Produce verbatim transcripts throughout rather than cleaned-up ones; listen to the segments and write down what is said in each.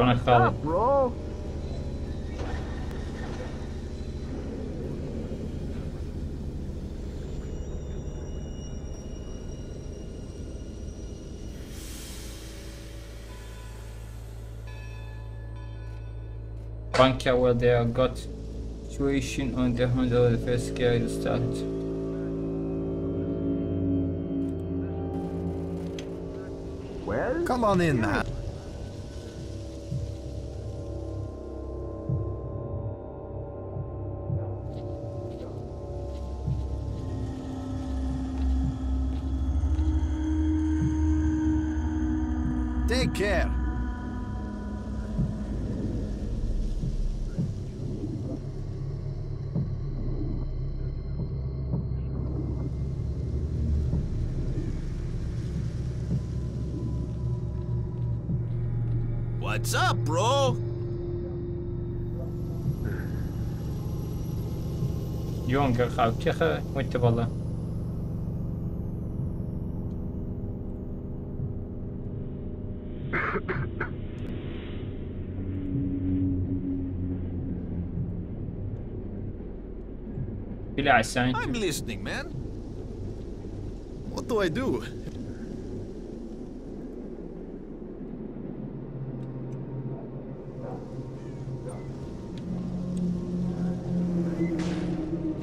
Run a column. Stop, bro. Bankia, where they are got situation on the handle of the first guy to start. Well, come on in now. Take care. What's up, bro? Younger, how Kicha went to Bala. I'm listening, man. What do I do?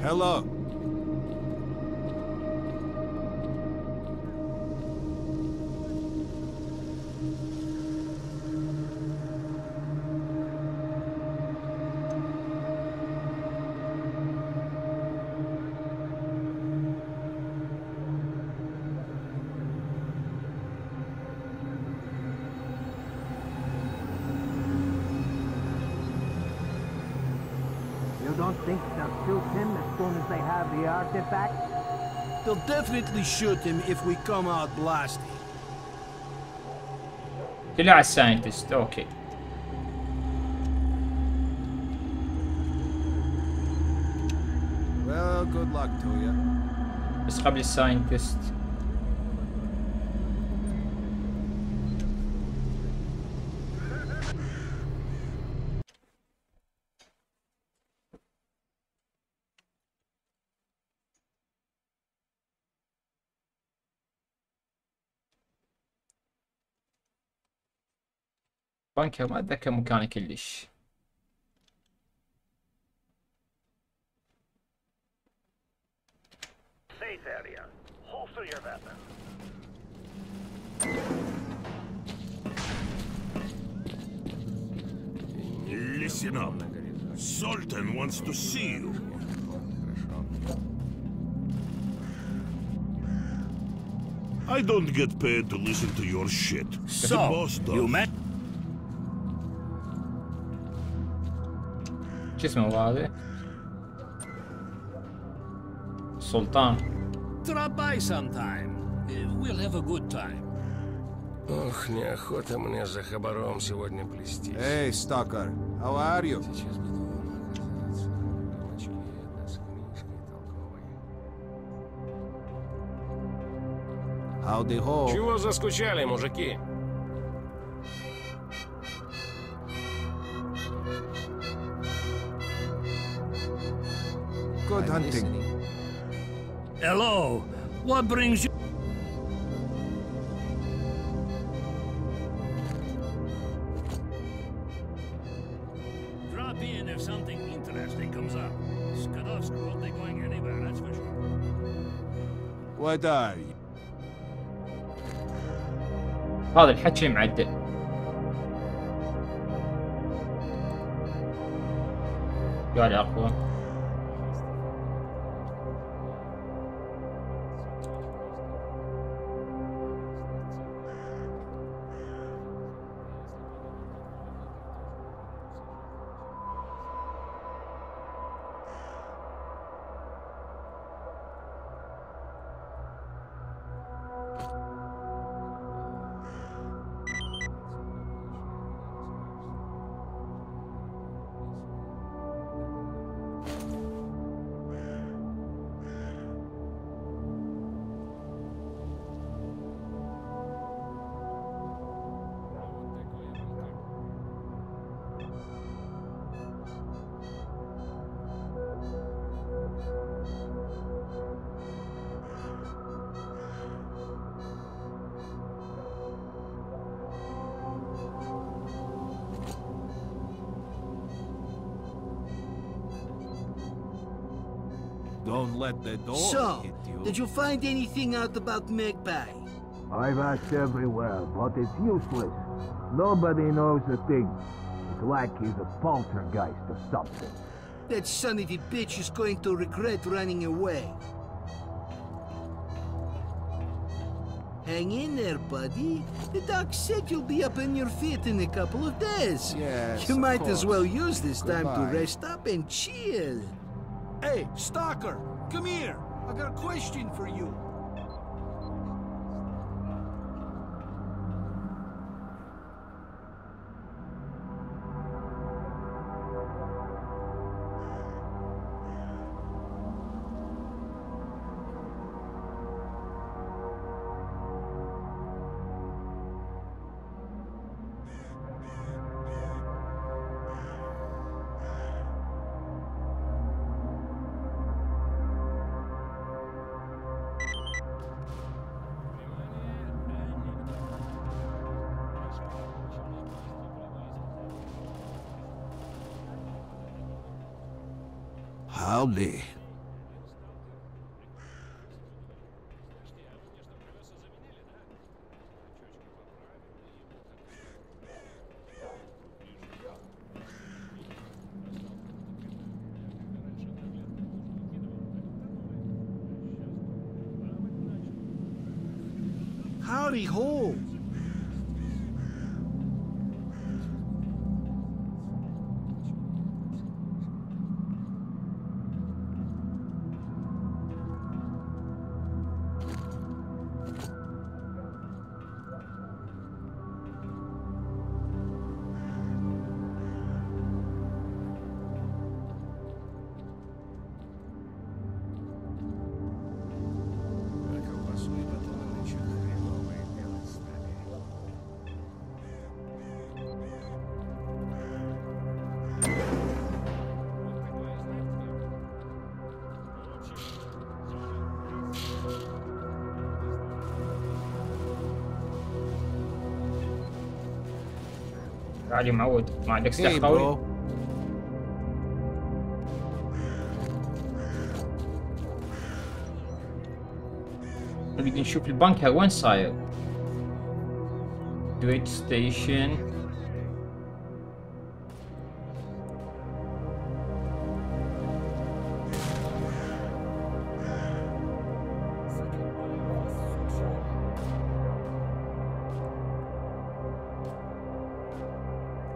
Hello. They'll definitely shoot him if we come out blasting. The last scientist, okay. Well, good luck to you. It's probably scientist. بانكيا ما اتذكر مكانه كلش. Listen up. Sultan wants to see you. I don't get paid to listen to your shit. So, you met? Ce se muove? Sultan. Drop by sometime. We'll have a good time. Ох, неохота мне за хабаром сегодня плестись. Эй, Stalker, how are you? Сейчас буду вам оказываться. Рюмочки одна с книжкой толковой. Howdy ho. Чего заскучали, мужики? Good hunting. Hello. What brings you? Drop in if something interesting comes up. Skadovsk won't be going anywhere, that's for sure. What are you? هذا الحكي معدل. يا الأقوى. Don't let the door so, hit you. Did you find anything out about Magpie? I've asked everywhere, but it's useless. Nobody knows a thing. It's like he's a poltergeist or something. That son of a bitch is going to regret running away. Hang in there, buddy. The doc said you'll be up on your feet in a couple of days. Yes, you might as well use this Goodbye. time to rest up and chill. Hey, Stalker, come here. I got a question for you. Howdy. Howdy ho. علي معود ما عندك سلاح قوي؟ نبي نشوف البنكر وين صاير. دويت ستيشن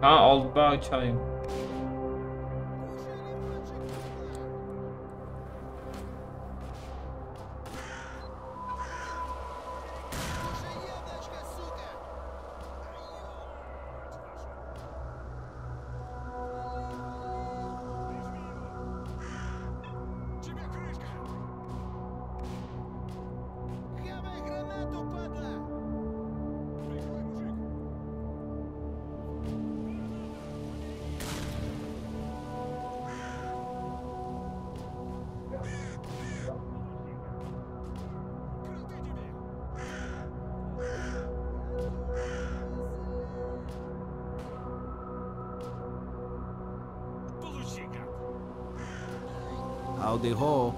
اه اولد باوتش هاي the hole.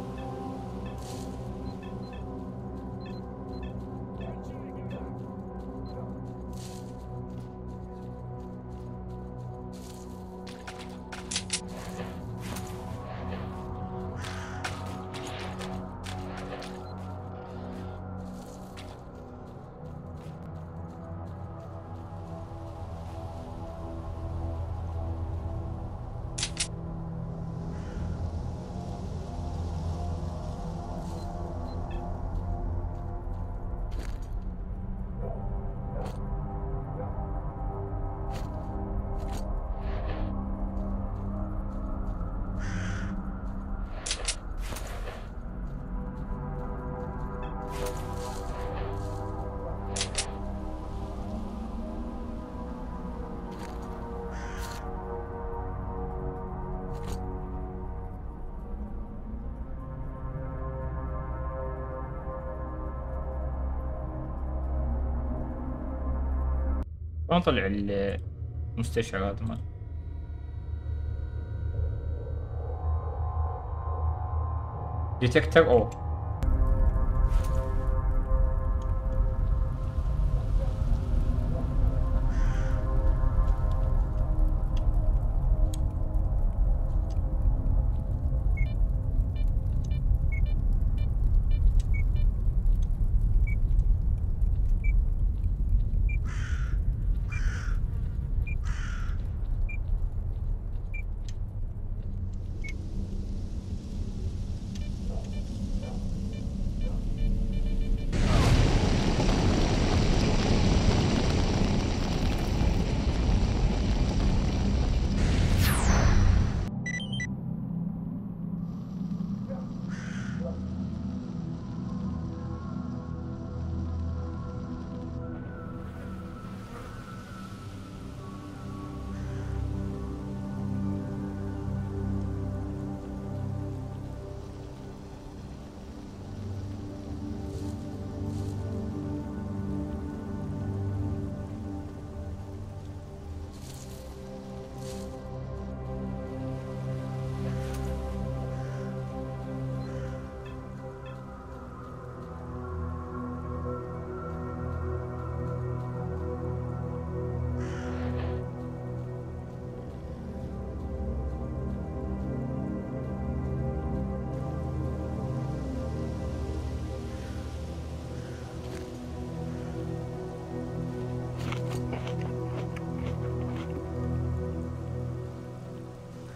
شلون طلع المستشعرات مال؟ Detector O.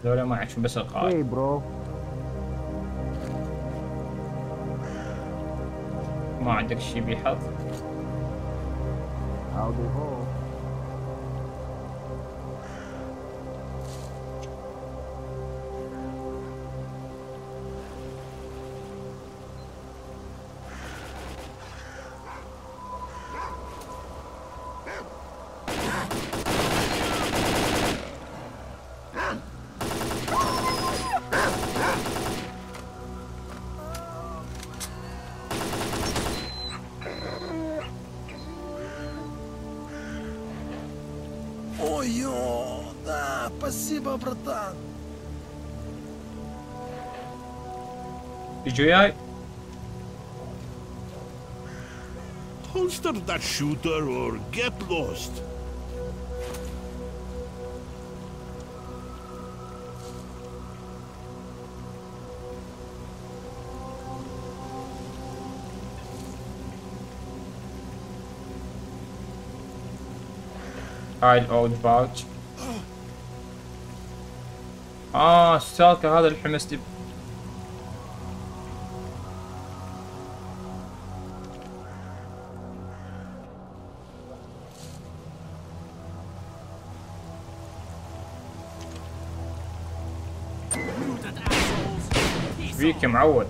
ولا ما عشان بس القائد. اي برو ما عندك شيء بيحط عادي هو جوياي. Holster that shooter or get lost. Hide old pouch. آه ستالكر هذا الحمستي. فيك معود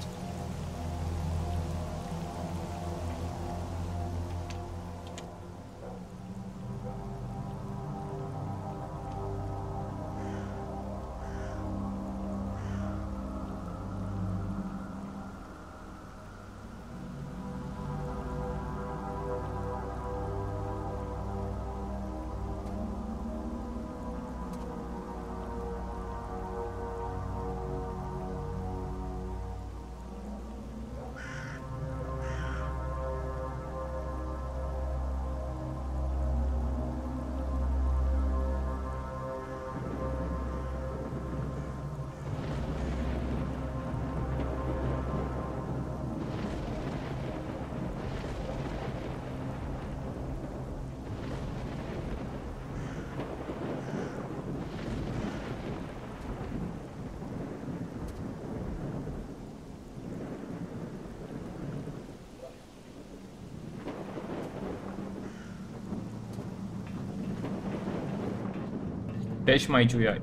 ليش ما يجي وياي؟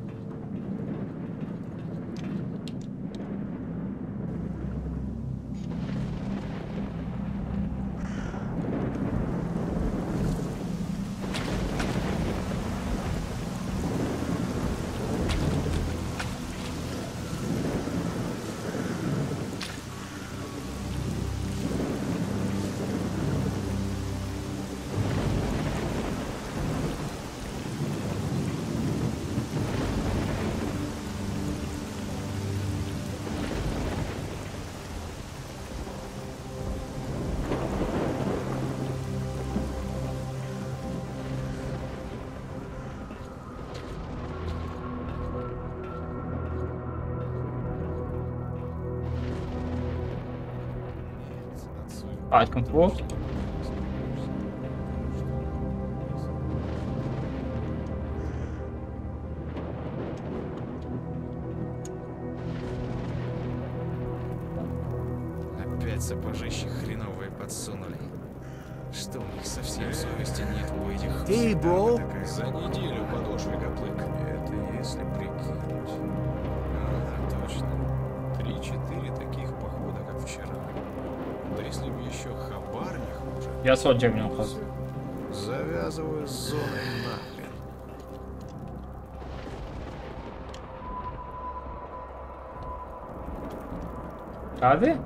Alright, control. Опять сапожищи хреновые подсунули. Что у них совсем совести нет у этих... Эй, бро! За неделю подошвы гоплыками. Это если прикинуть. Ага, точно. Три-четыре таких похода, как вчера. Да если бы еще хабар не хуже. Я сотник не ухожу. Завязываю с зоной нахрен. Рады?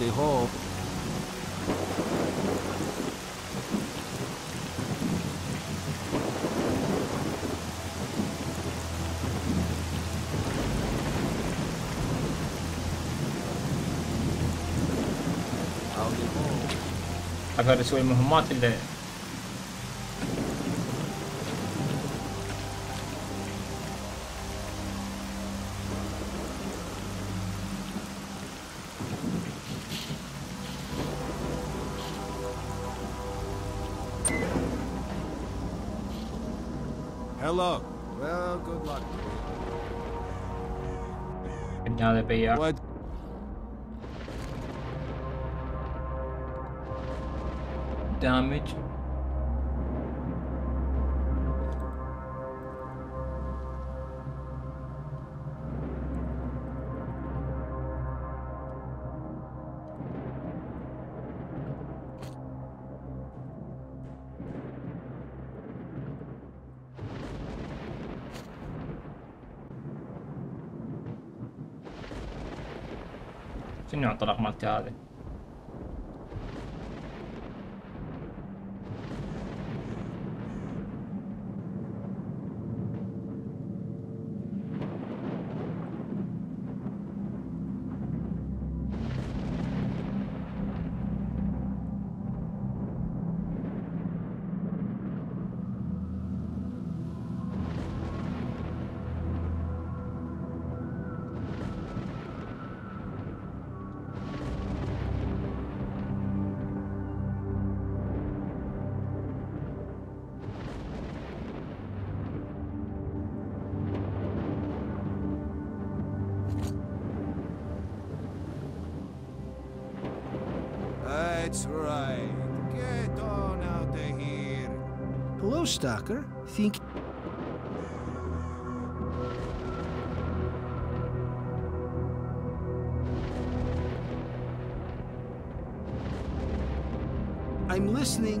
They hope. أقدر أسوي مهمات اللي Hello. Well, good luck. And now that they are. What? Damage. شنو الطرق مالتي هذه؟ Stalker, think. I'm listening.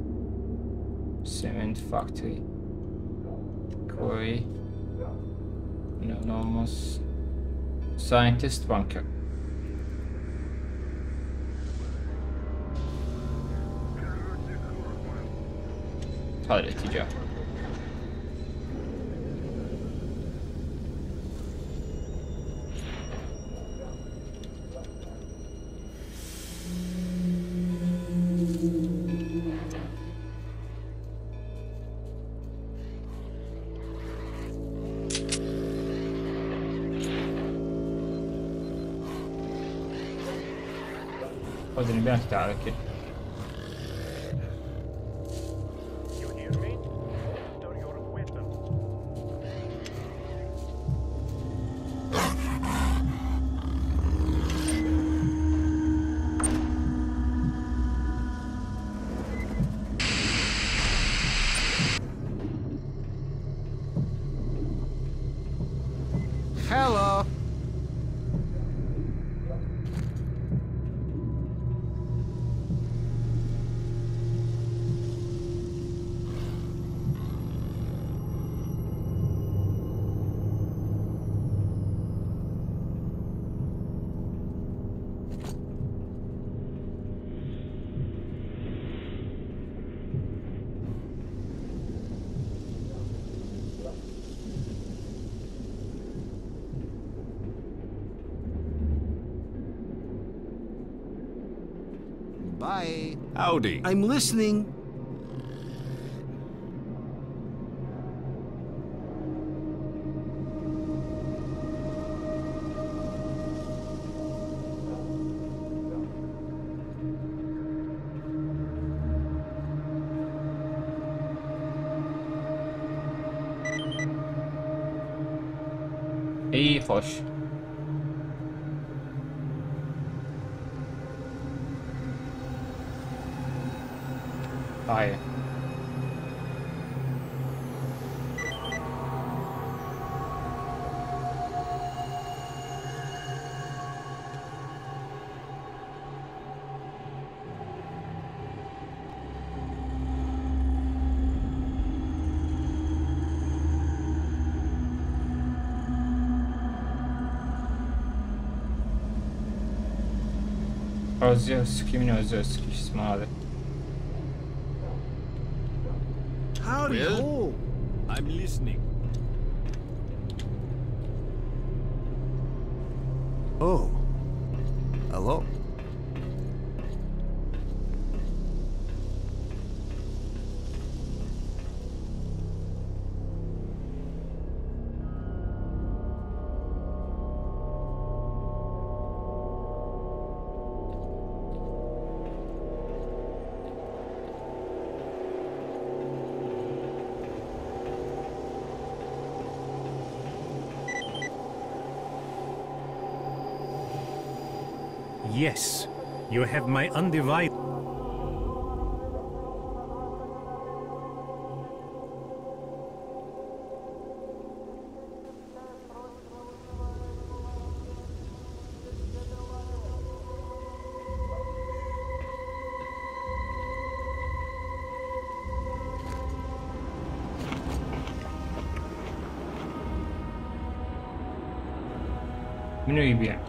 Cement factory. Quarry. An enormous scientist bunker. Hadi ticaret. Odin ben تعالى كده. Bye. Howdy. I'm listening. Hey, Fosh. Hi. Озерский, меня Озерский смотрит. Well, I'm listening. Oh, hello. Yes, you have my undivided. Muy bien.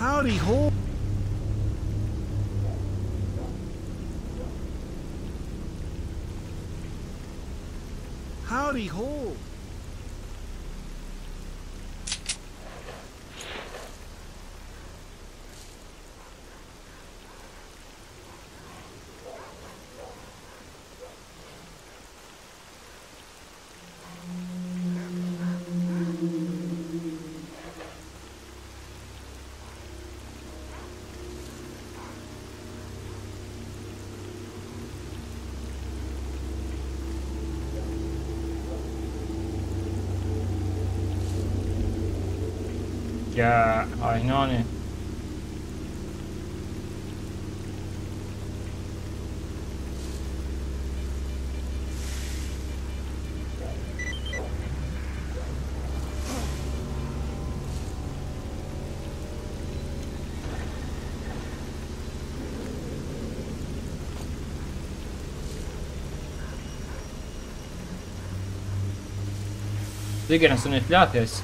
Howdy ho! Howdy ho! Yeah, I know it. Sigur să ne pleateți.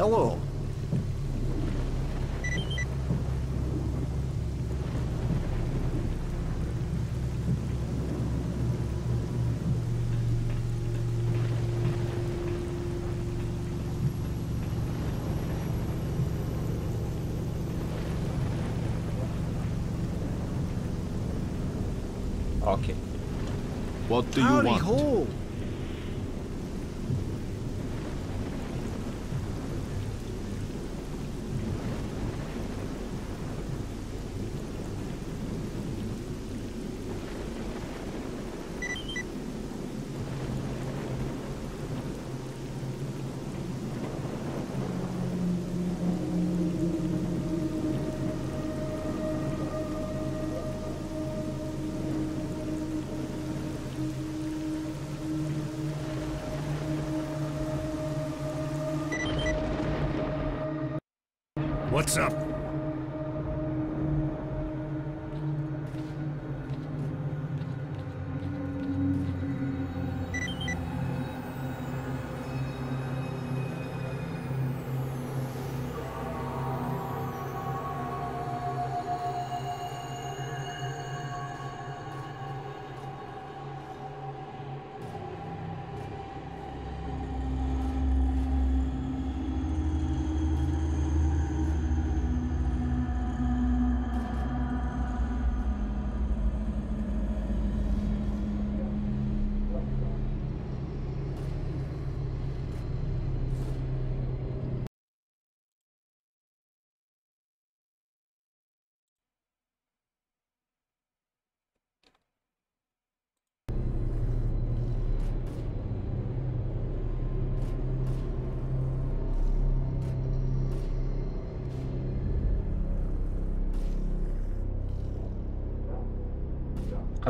Hello. Okay. What do you Howdy want? Ho. What's up?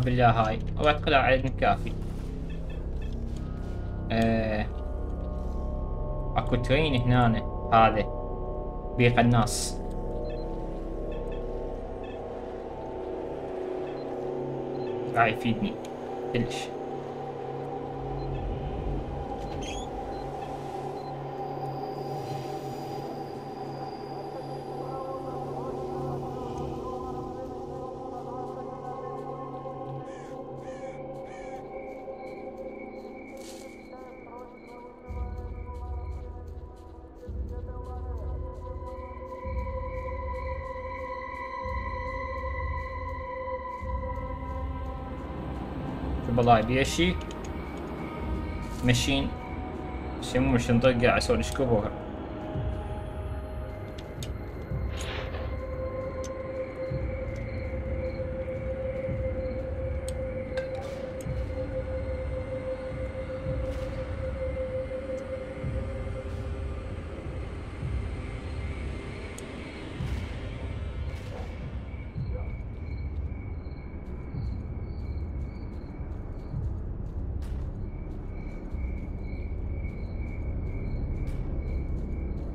بالله هاي أوكلها عدد كافي. أه... اكو ترين هنا هذا بيق الناس. راح يفيدني كلش. والله بي شيء ماشين شيء مو مش نطقع عشان يشكبوها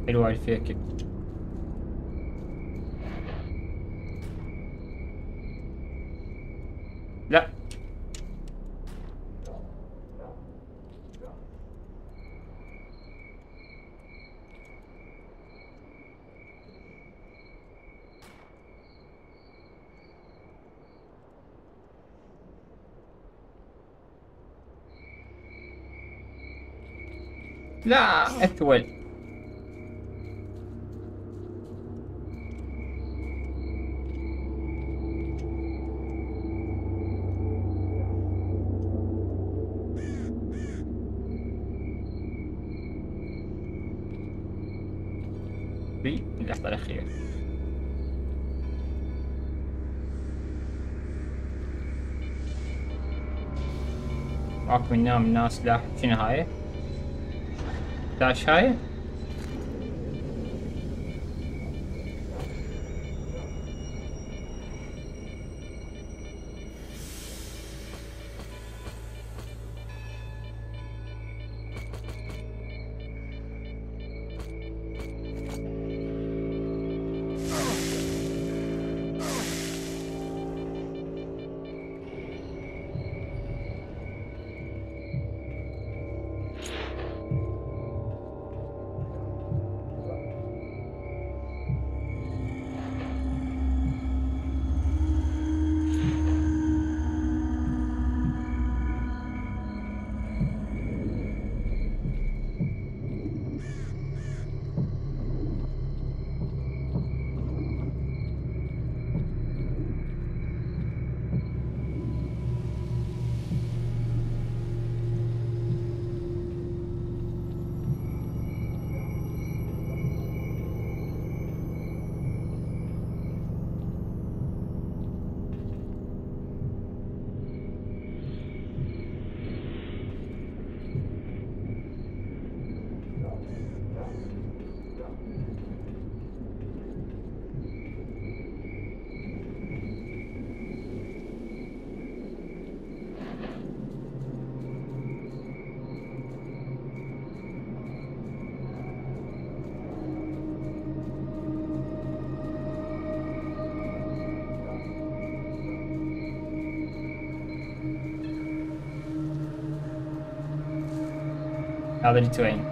الوايل فيها كده. لا لا أثول. في اللحظة الأخيرة اكو منام ناس سلاح. شنو هاي؟ داش هاي؟ هذا الجتوين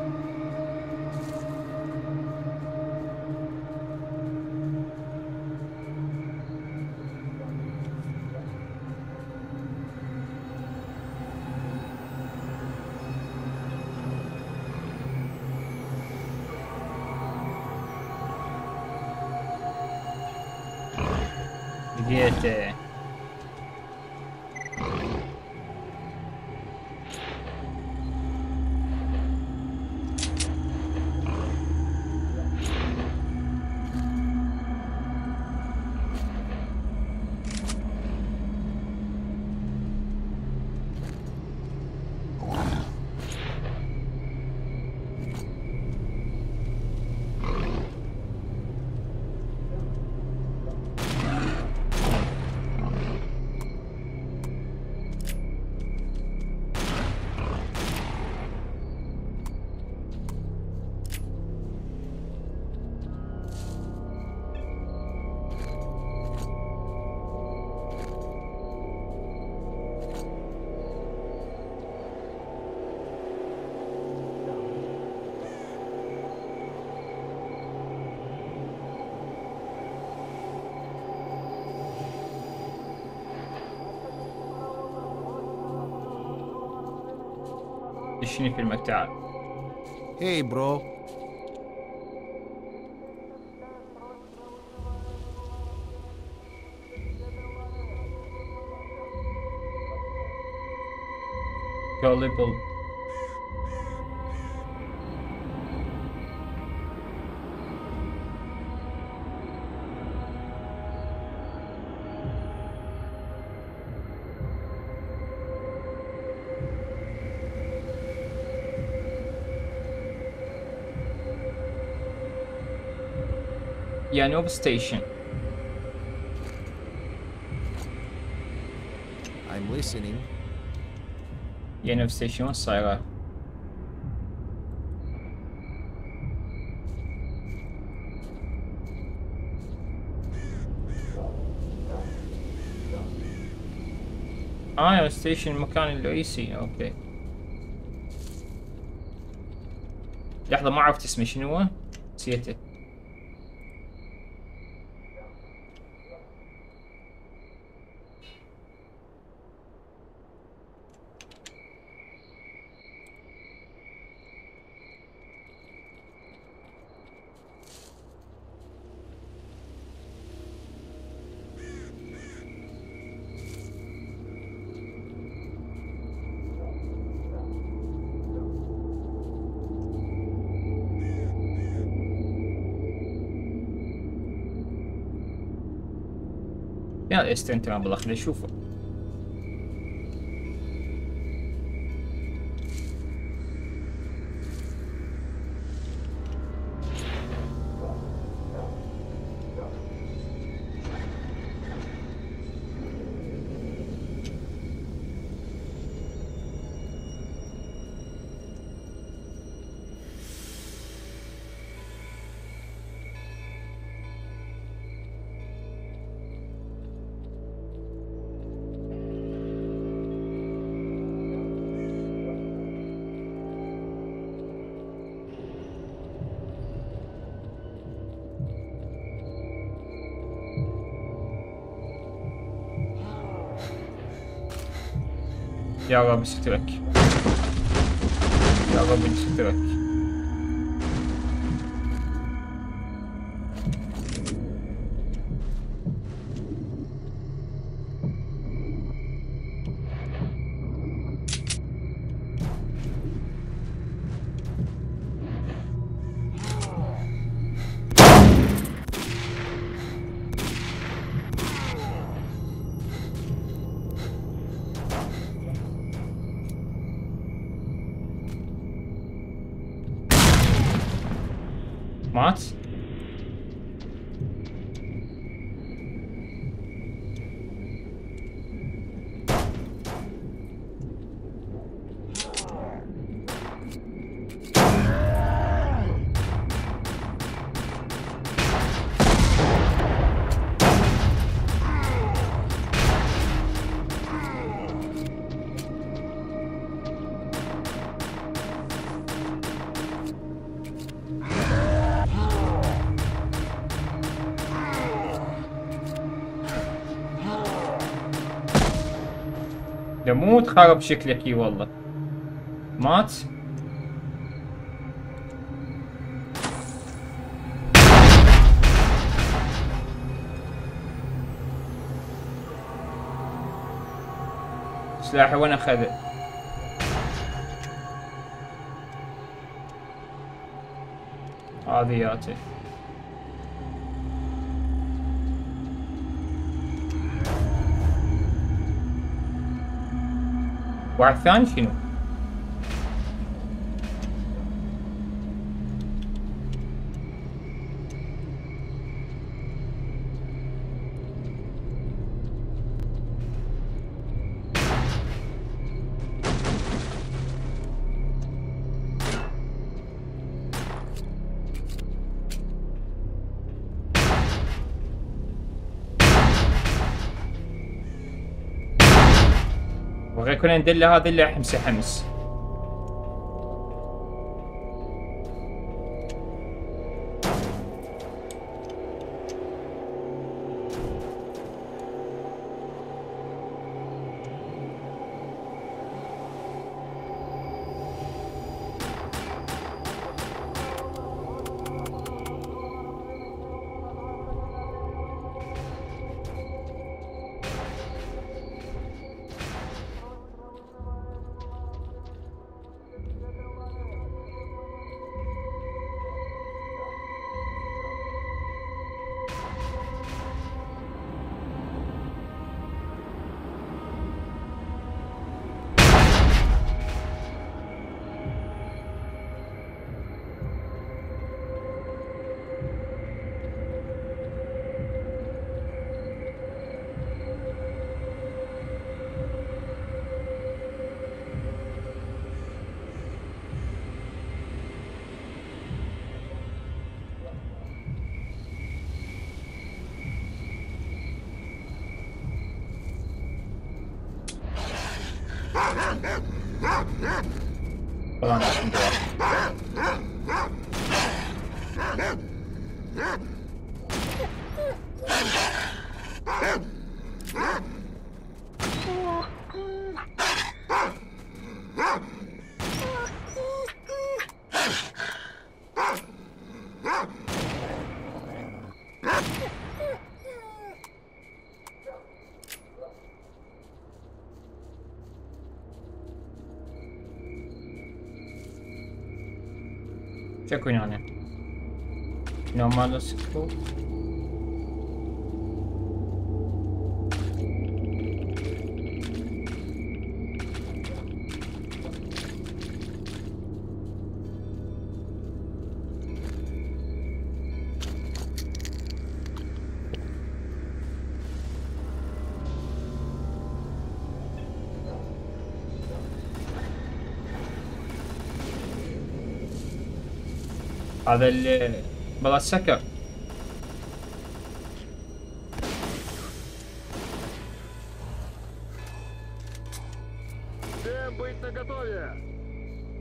لقيت في المكتب. هاي برو. Gullible. Yanov station. I'm listening. Yanov station on Syra. Ah, station مكان الرئيسي. اوكي. لحظة ما عرفت اسمه شنو؟ نسيته. يا استنتم بالله خلينا نشوفه. يا رب سترك يا رب سترك موت خرب شكلك اي والله. مات سلاحي وين اخذه؟ هذي ياته واحد ثاني شنو؟ كنا ندل هذا اللي حمسه حمس. Check on it. No, man, let's go. هذا اللي والله سكر.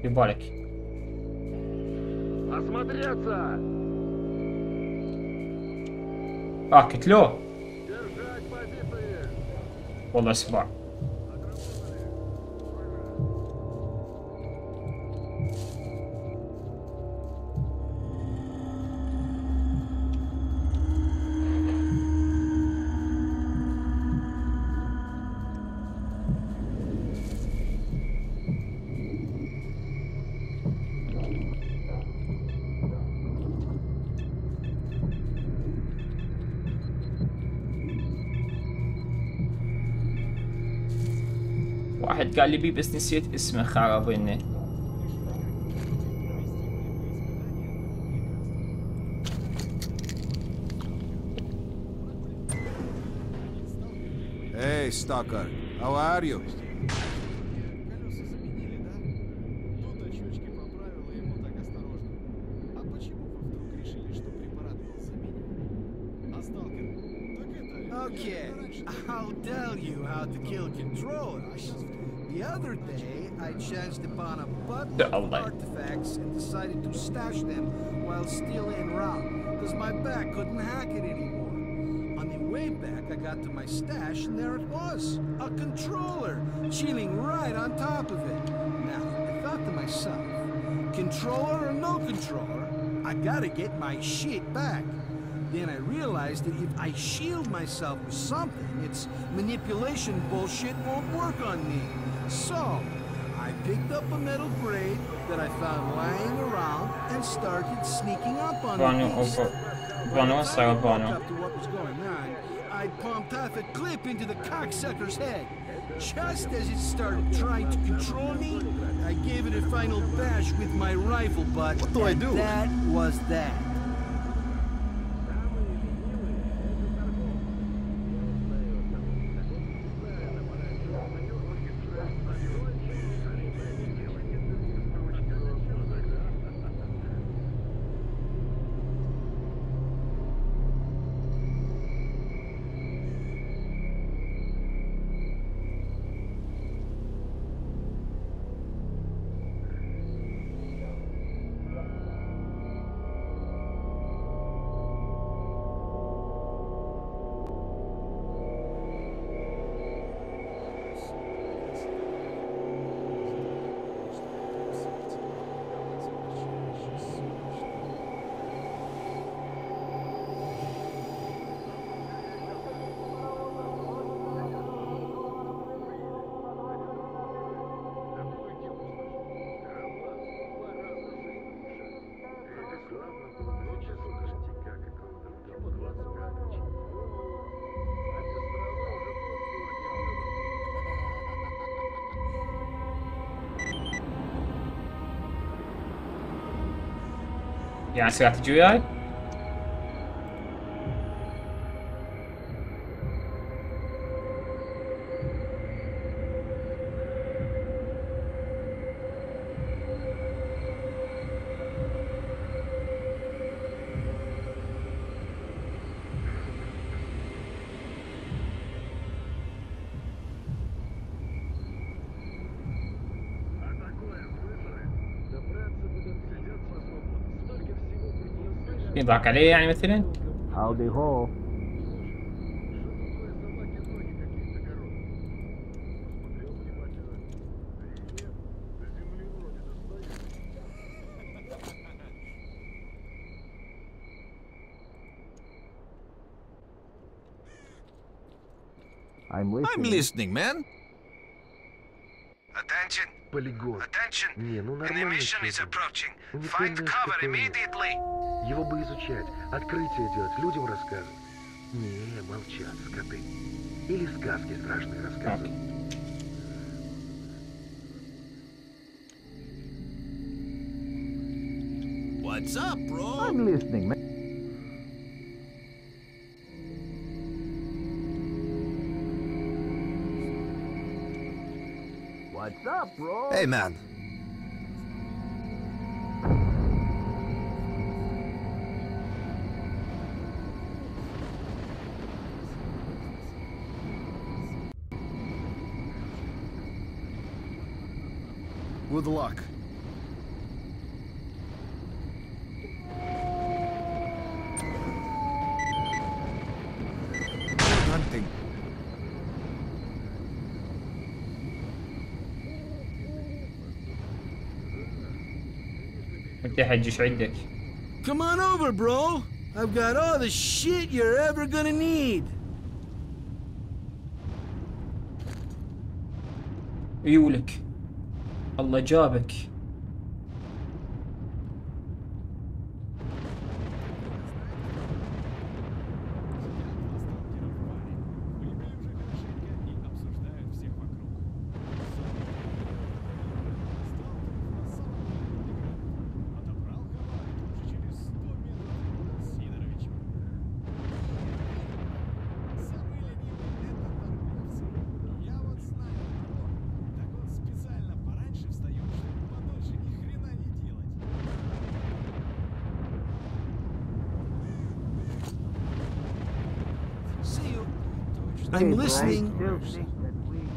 يبارك. اه كتلوه والله صباع. واحد قال لي بيه بس نسيت اسمه، خرابينه. Hey Stalker, how are you? Okay, I'll tell you how to kill controllers. The other day, I chanced upon a bundle of artifacts and decided to stash them while still en route, because my back couldn't hack it anymore. On the way back, I got to my stash, and there it was, a controller, chilling right on top of it. Now, I thought to myself, controller or no controller, I gotta get my shit back. Then I realized that if I shield myself with something, its manipulation bullshit won't work on me. So, I picked up a metal braid that I found lying around and started sneaking up on the beast. When I walked up to what was going on, I pumped half a clip into the cocksucker's head. Just as it started trying to control me, I gave it a final bash with my rifle butt. What do I do? That was that. يعني استراتيجي وياي؟ يضحك عليه يعني مثلا؟ هاودي هو I'm listening, man. Attention. Attention. An emission is approaching. Find cover immediately. Его бы изучать, открытие делать, людям рассказывать. Не, молчат, скоты. Или сказки страшные рассказывают. What's up, bro? I'm listening, man. What's up, bro? Hey, man. With luck. Hunting. انت حج ايش عندك؟ Come on over, bro. I've got all the shit you're ever gonna need. يولك الله جابك. I'm listening.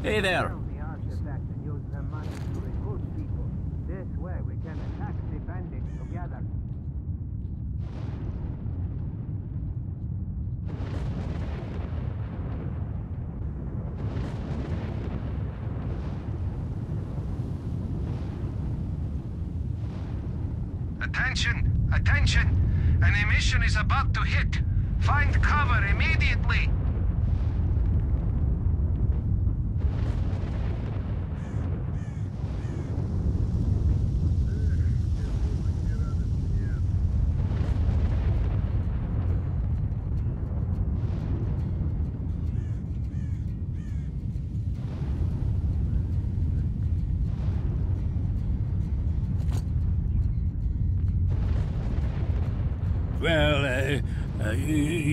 Hey there. Attention, attention. An emission is about to hit. Find cover immediately.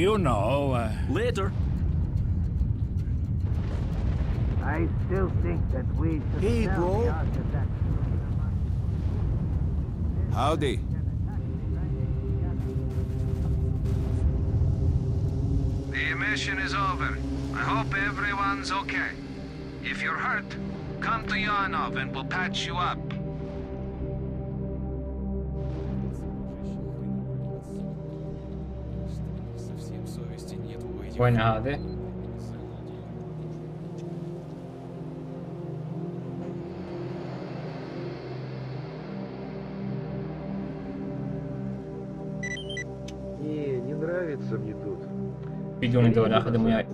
You know. Uh... Later. I still think that we should. Hey, bro. Howdy. The emission is over. I hope everyone's okay. If you're hurt, come to Yanov and we'll patch you up. وين هذا؟ بدون دولار اخذهم وياي.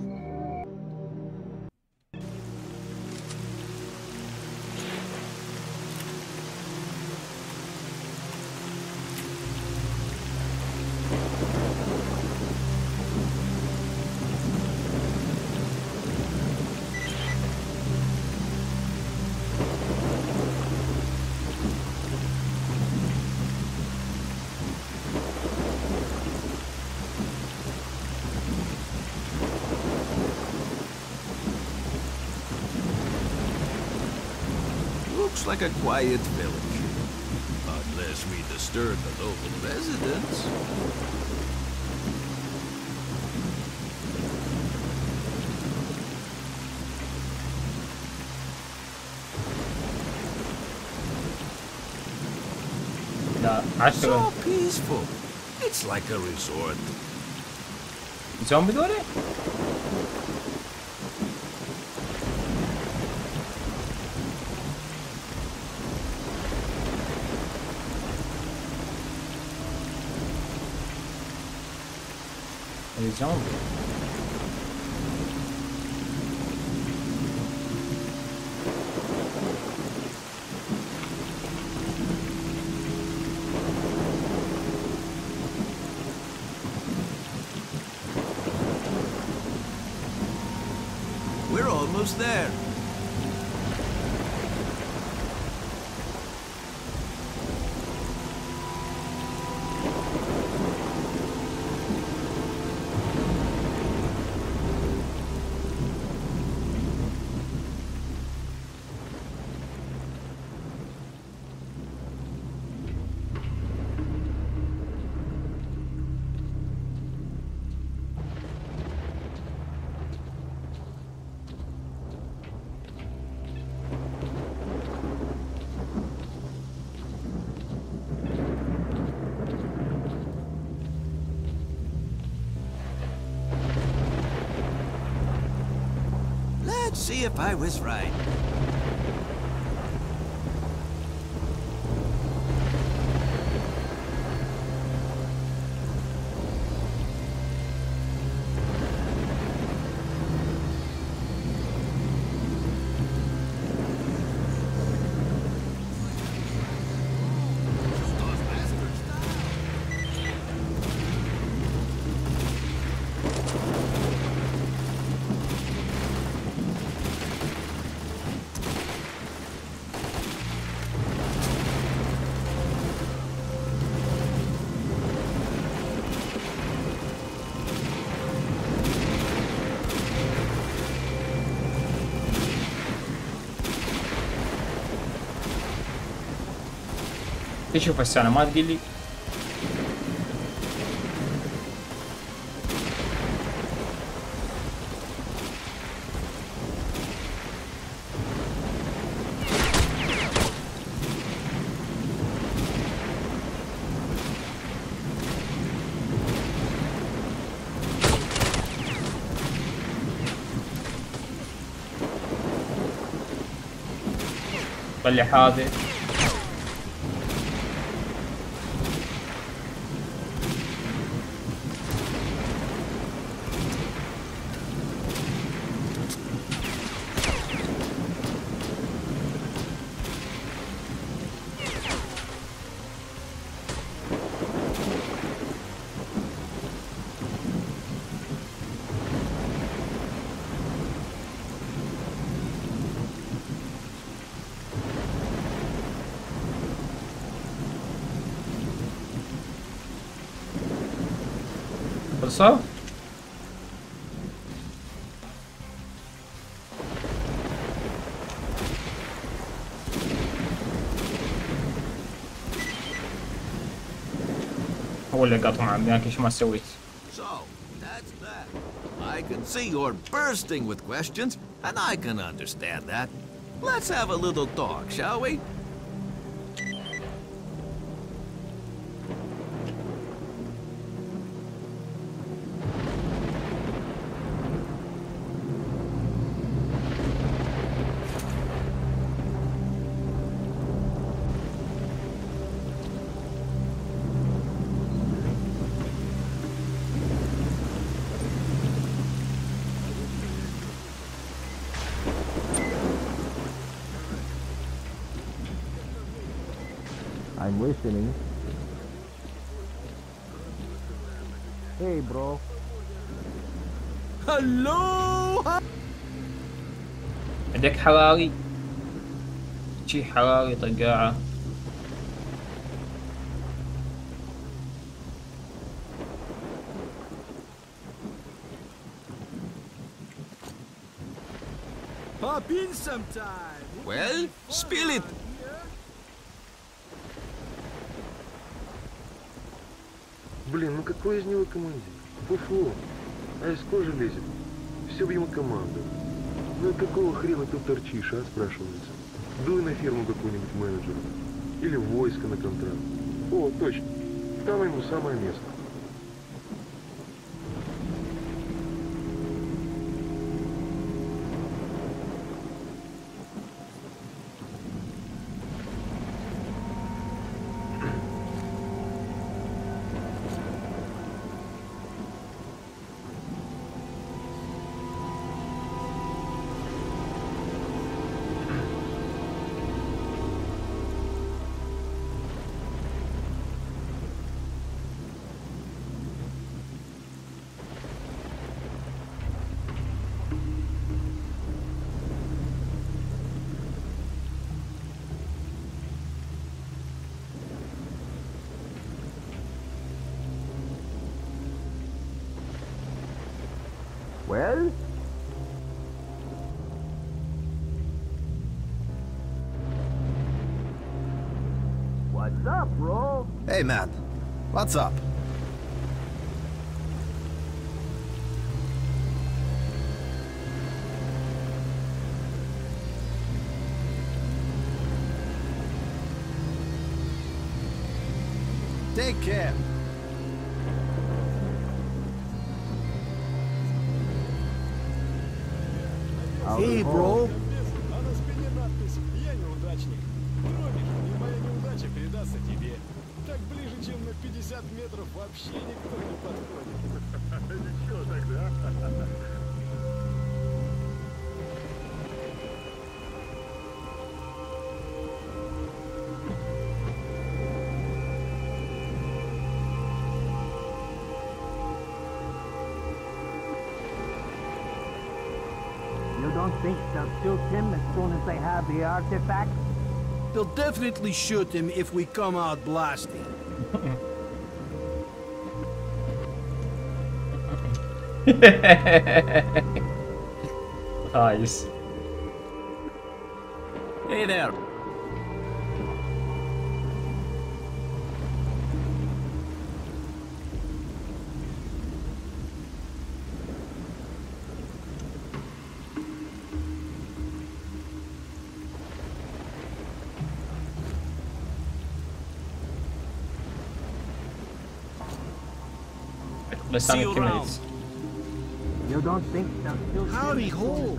Like a quiet village, unless we disturb the local residents. No, so peaceful. It's like a resort. Zombie doing it? Zombie. We're almost there. see if I was right. شوف هسه ما تقول لي طلع هذا So that's that. I can see you're bursting with questions, and I can understand that. Let's have a little talk, shall we? I'm listening. Hey, bro. Hello. عندك حراري؟ شي حراري طقاعة. Pop in sometime. Well, spill it. Блин, ну какой из него командир? Фу-фу, а из кожи лезет. Все бы ему команду. Ну какого хрена ты торчишь, а, спрашивается? Дуй на фирму какую-нибудь менеджера. Или войско на контракт. О, точно. Там ему самое место. Well? What's up, bro? Hey, man. What's up? Take care. Эй, бро! А на спине надпись «Я неудачник». Громик, и моя неудача передастся тебе. Так ближе, чем на пятьдесят метров вообще никто не подходит. Ничего тогда. Think they'll shoot him as soon as they have the artifact? They'll definitely shoot him if we come out blasting. Nice. Hey there. See you around. You don't think they'll howdy ho.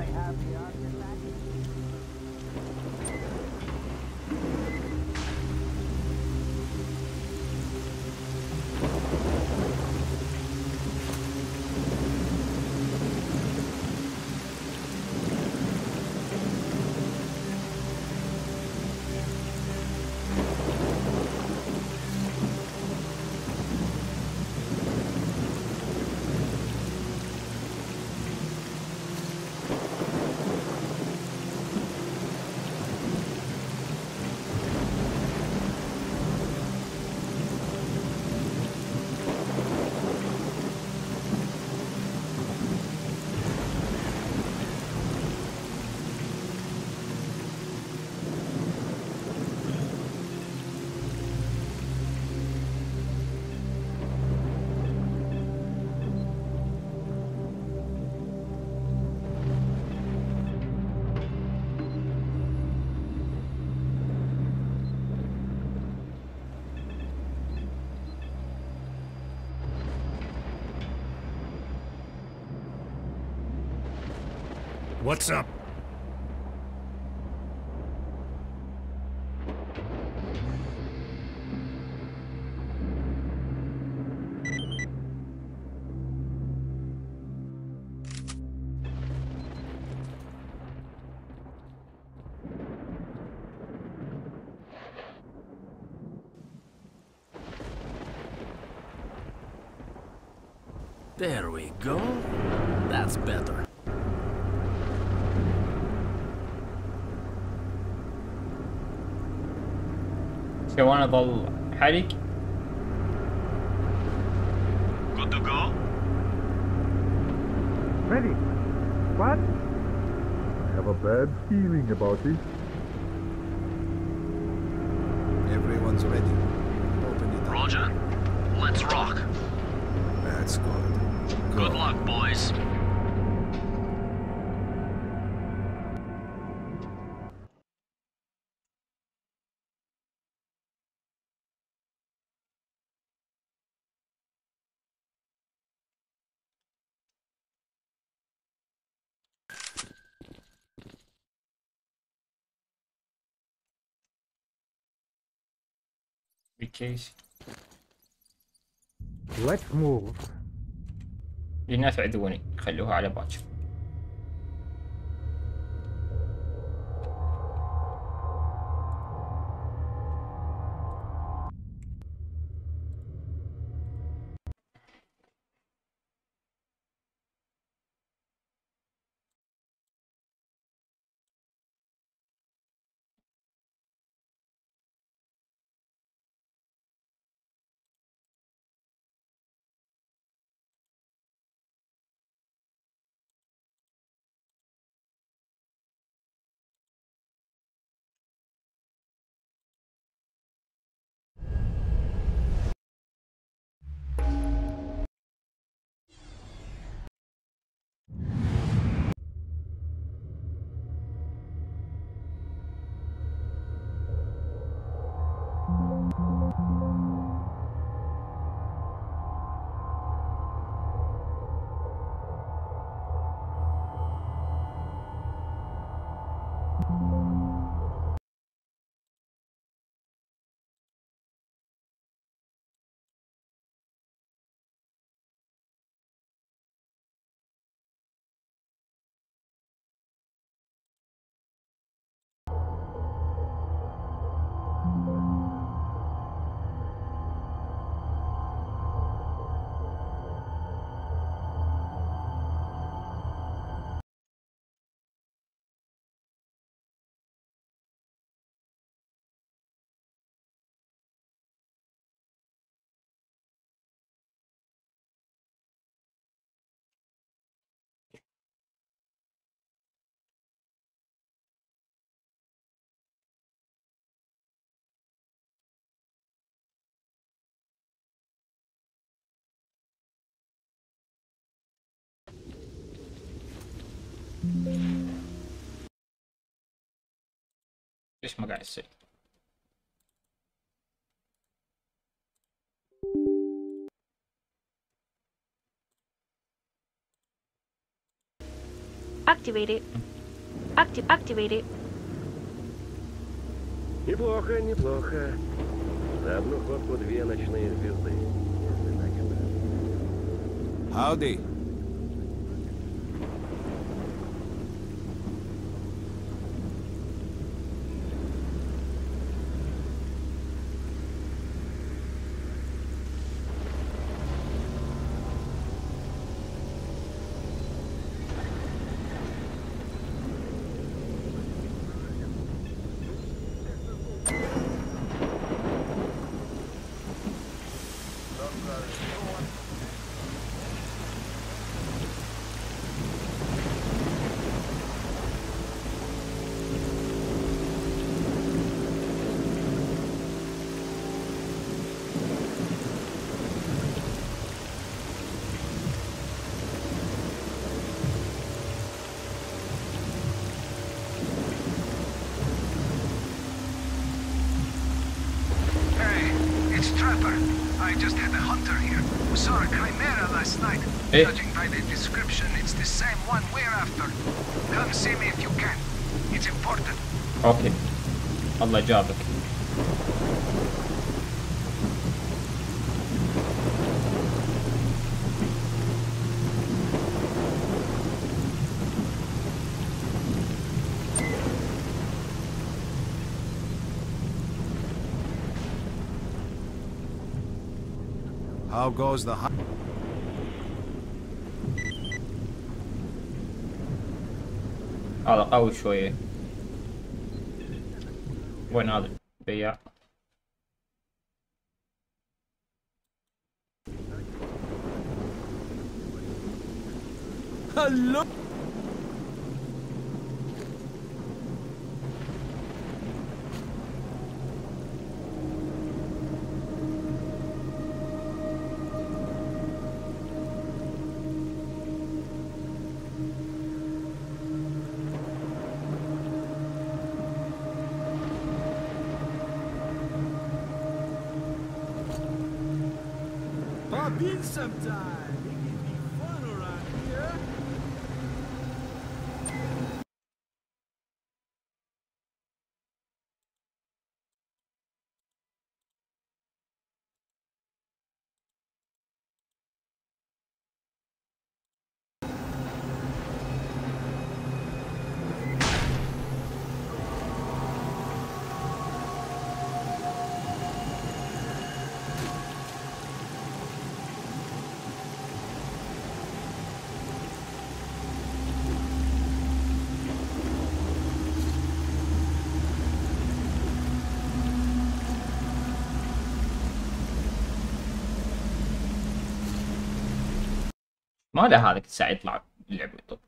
What's up? There we go. That's better. وانا اضل حالك. Good to go. Ready. What? I have a bad feeling about it. Everyone's ready. Open it up. Roger. Let's rock. That's good. Good, good luck, boys. Case. Let's move. للناس عدواني خلوها على باكر. ليش ما قاعد يصير؟ Activate it. Active, activate it. Неплохо, неплохо. За одну ходку две ночные звезды. Howdy. Hey. Judging by the description, it's the same one we're after. Come see me if you can. It's important. Okay. Allah jabak. How goes the hunt? هذا قوي شوية. وين هذا البياع؟ هلو sometime. It can be fun around here. ما له هذا كنت ساعة يطلع اللعب ويطب.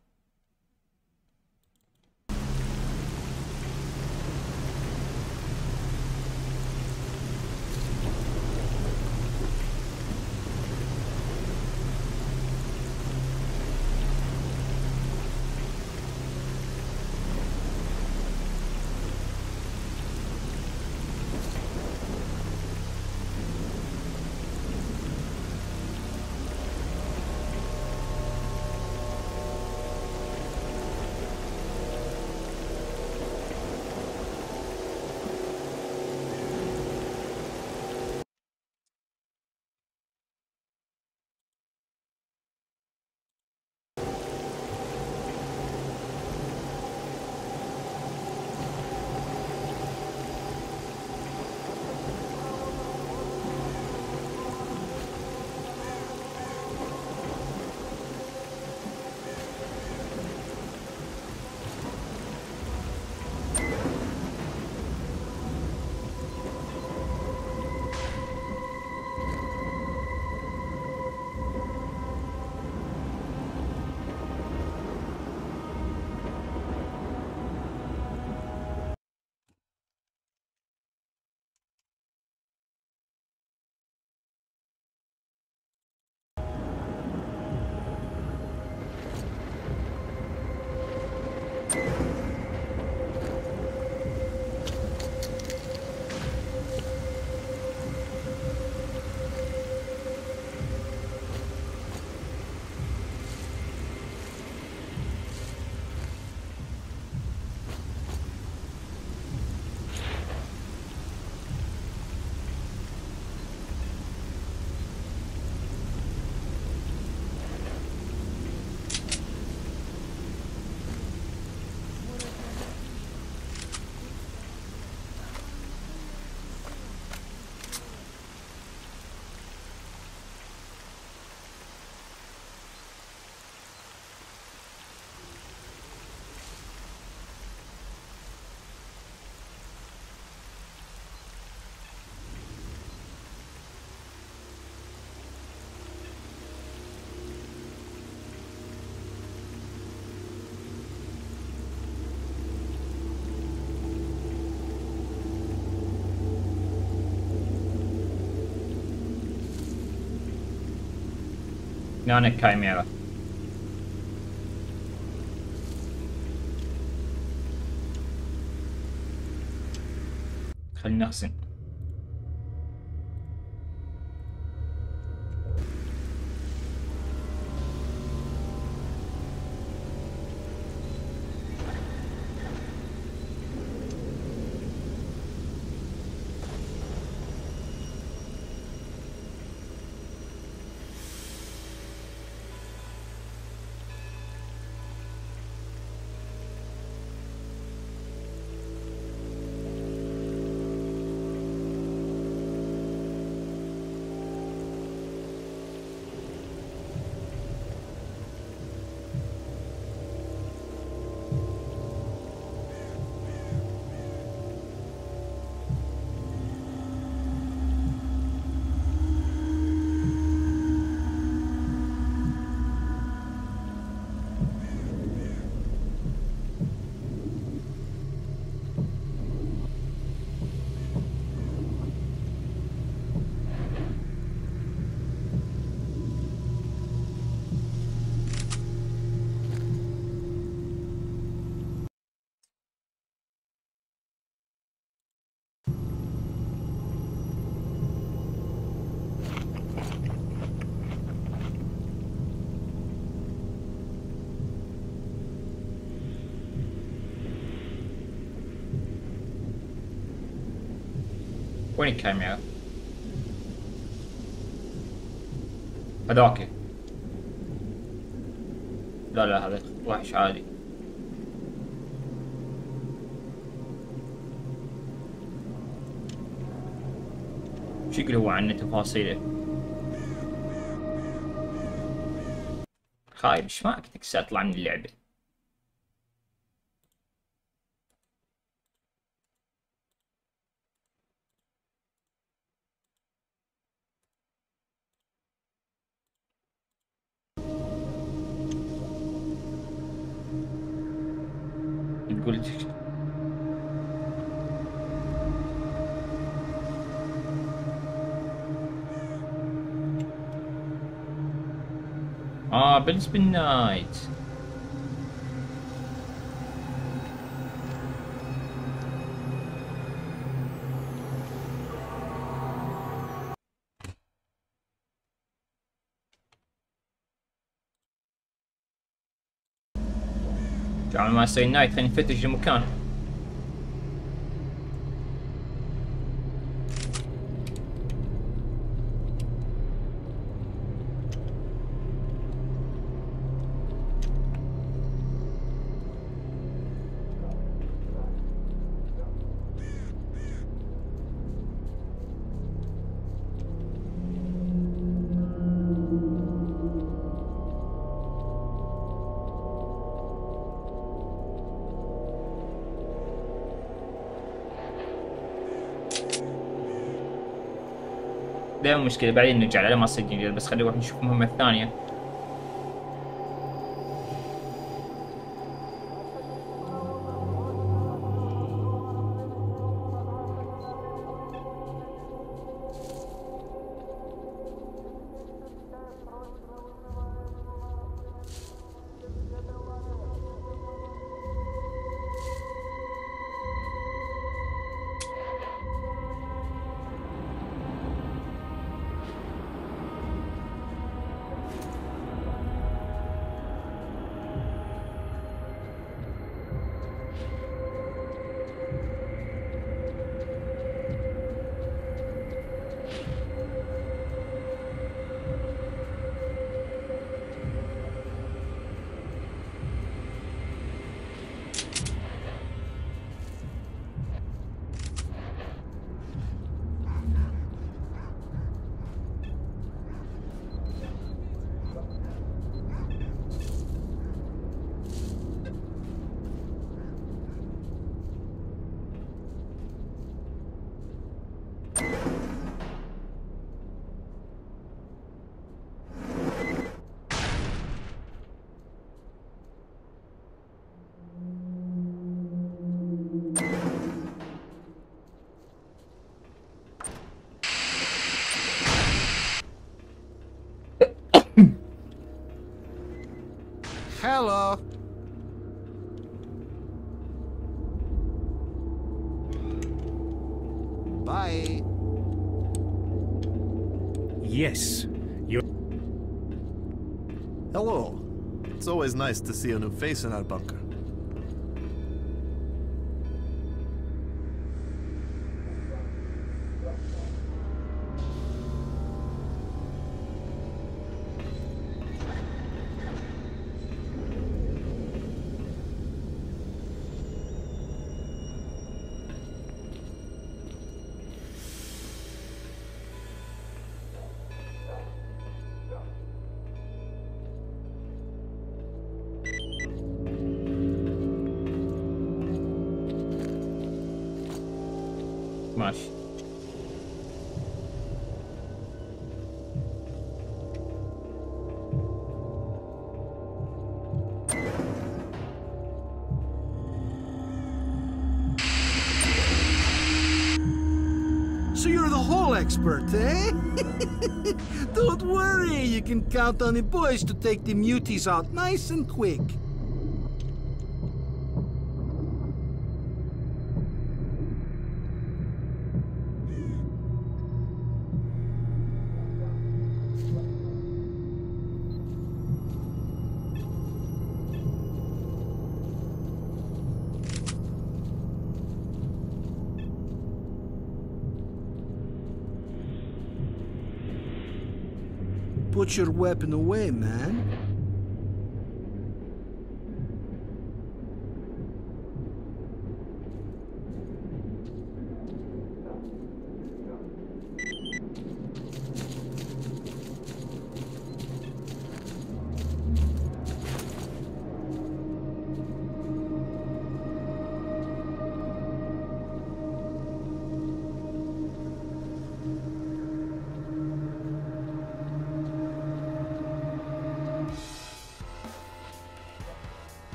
Не е камера. خليني أحسن. وين الكاميرا؟ هذاك لا لا هذا وحش عادي. شكله هو عنه تفاصيله خايب. ايش ما كنت سأطلع من اللعبة. آه بالنسبة للنايت تعال ما يصير نايت. خلينا نفتش المكان. دائما مشكلة بعدين نرجع على ما صدقني. بس خلينا نروح نشوف المهمة الثانية. Hello. Bye. Yes. You. Hello. It's always nice to see a new face in our bunker. Expert, eh? Don't worry, you can count on the boys to take the muties out nice and quick. Put your weapon away, man.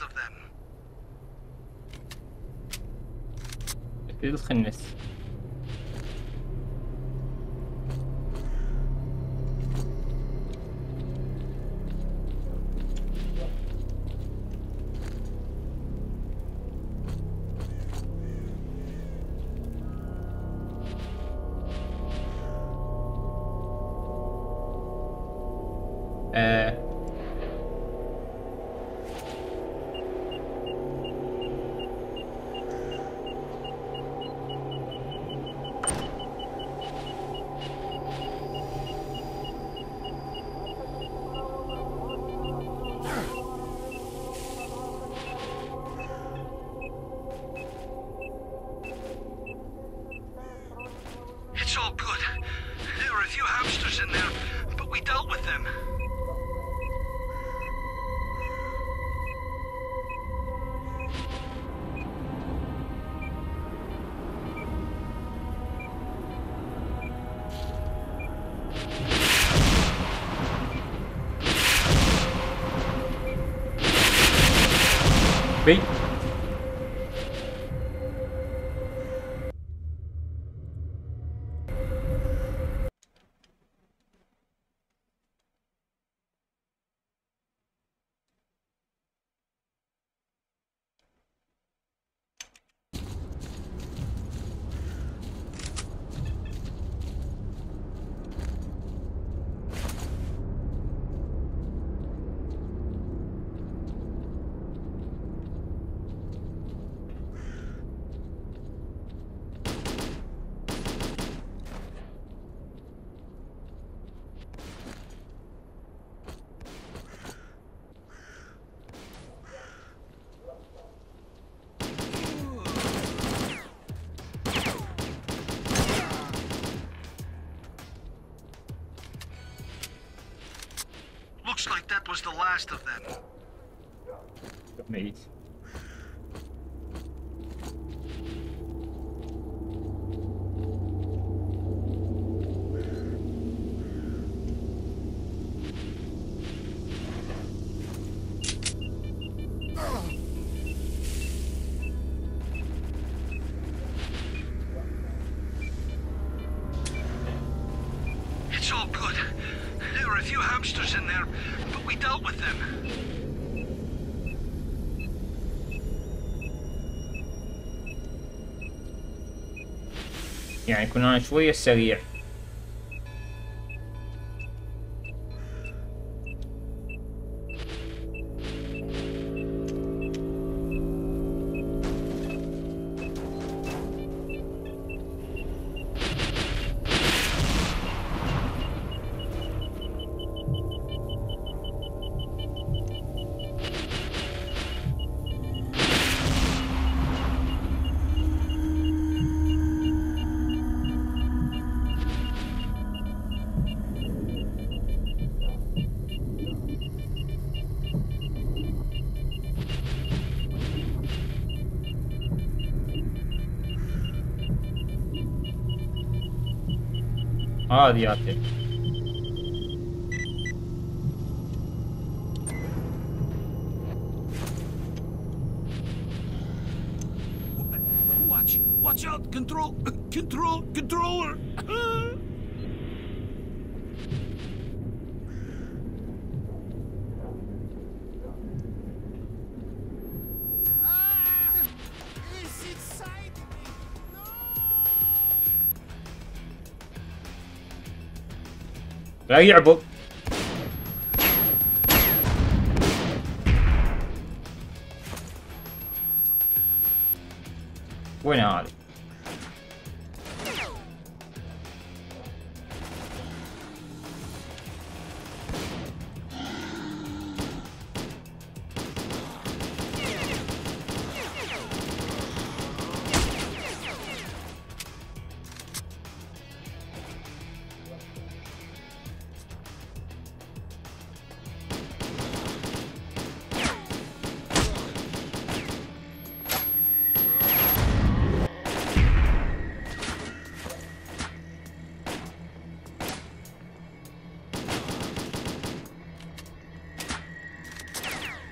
Of them. الخنس. Looks like that was the last of them. Mate. يعني كنا شوية سريع. هذه آتي واتش واتش اوت كنترول كنترول كنترولر لا يعبط. وين هذي؟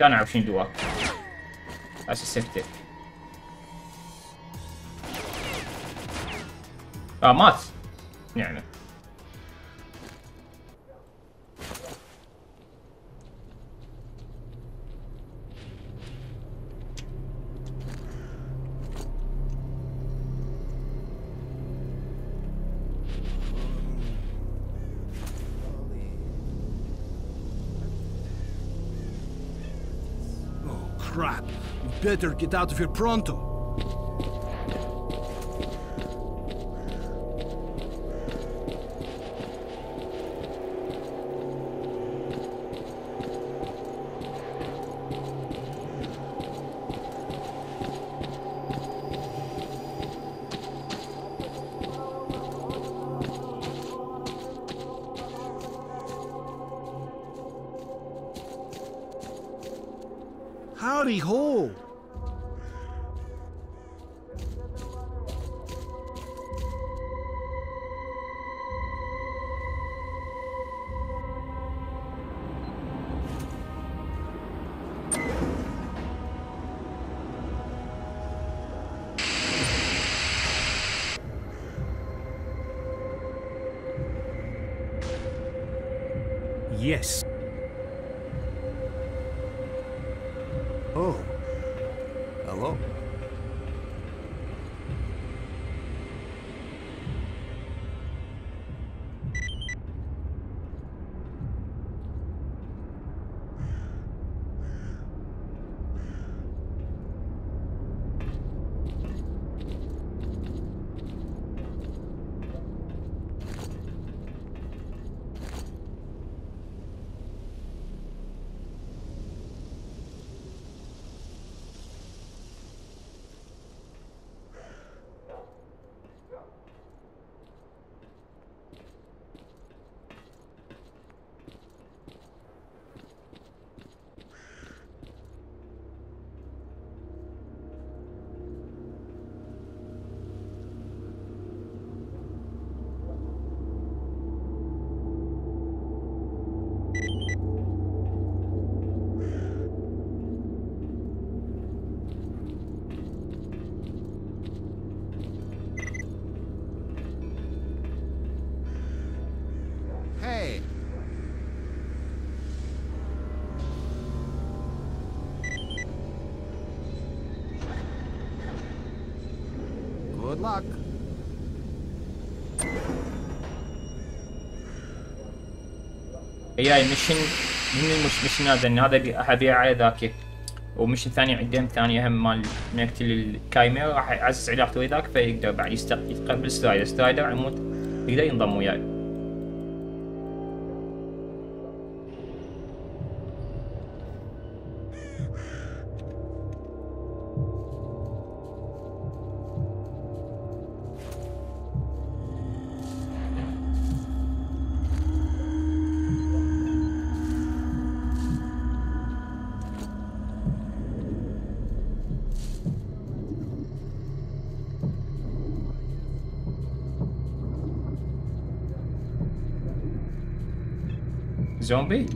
لا نعرف شنو جواك هسه سكتت. اه مات نعمة. Crap! You better get out of here pronto! Howdy ho! Yes. Oh, hello. Good luck. اي مشن من المشنات لان هذا ابيعه على ذاك، ومشن ثاني عندهم ثاني اهم مال نقتل الكايمير راح يعزز علاقته وياك فيقدر بعد يتقبل سترايدر، سترايدر عمود يقدر ينضم وياي. زومبي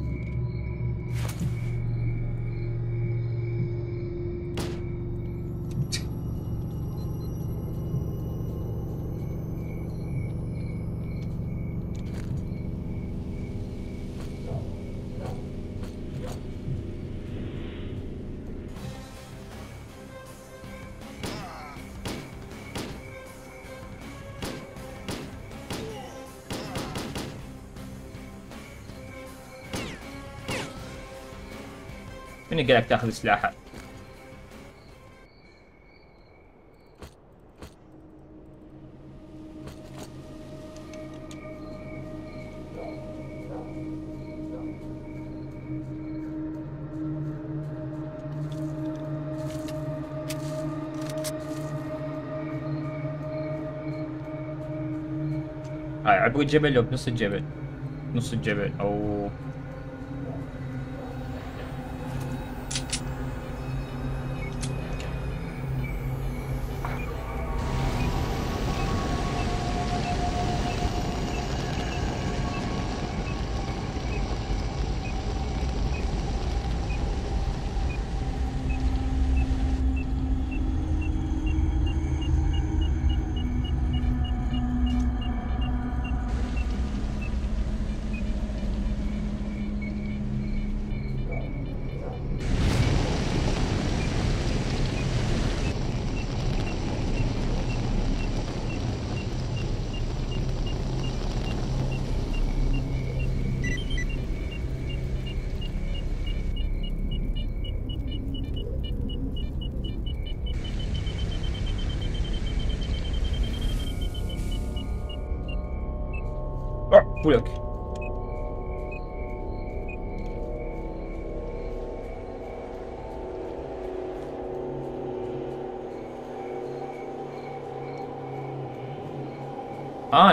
من قالك تاخذ سلاحه؟ هاي عبر الجبل لو بنص الجبل، نص الجبل او ولك. اه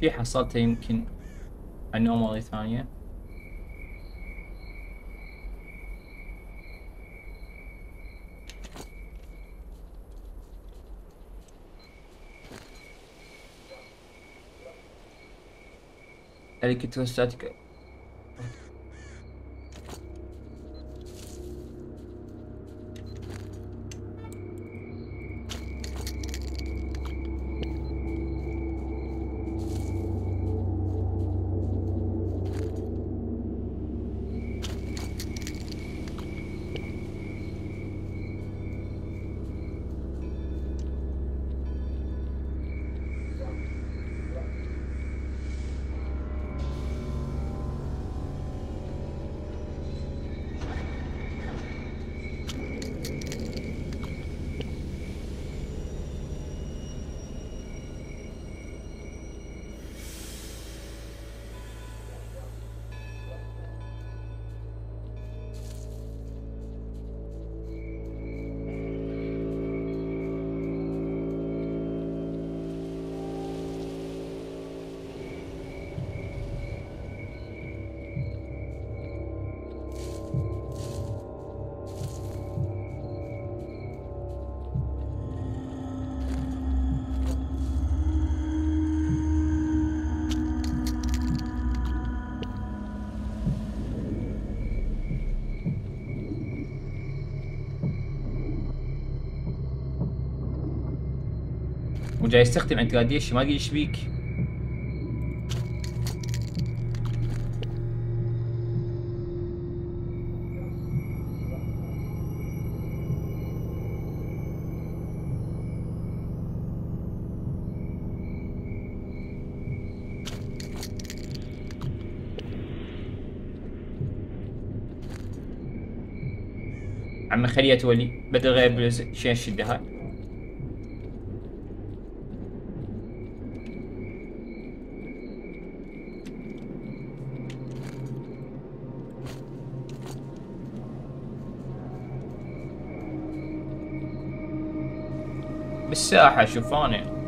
شي حصلته يمكن انومالي ثانية. الكتروستاتيك وجاي يستخدم انتقادية ما يجيش بيك. عم خليها تولي بدل غير شيء الشدة هاي. بالساحة شوف أنا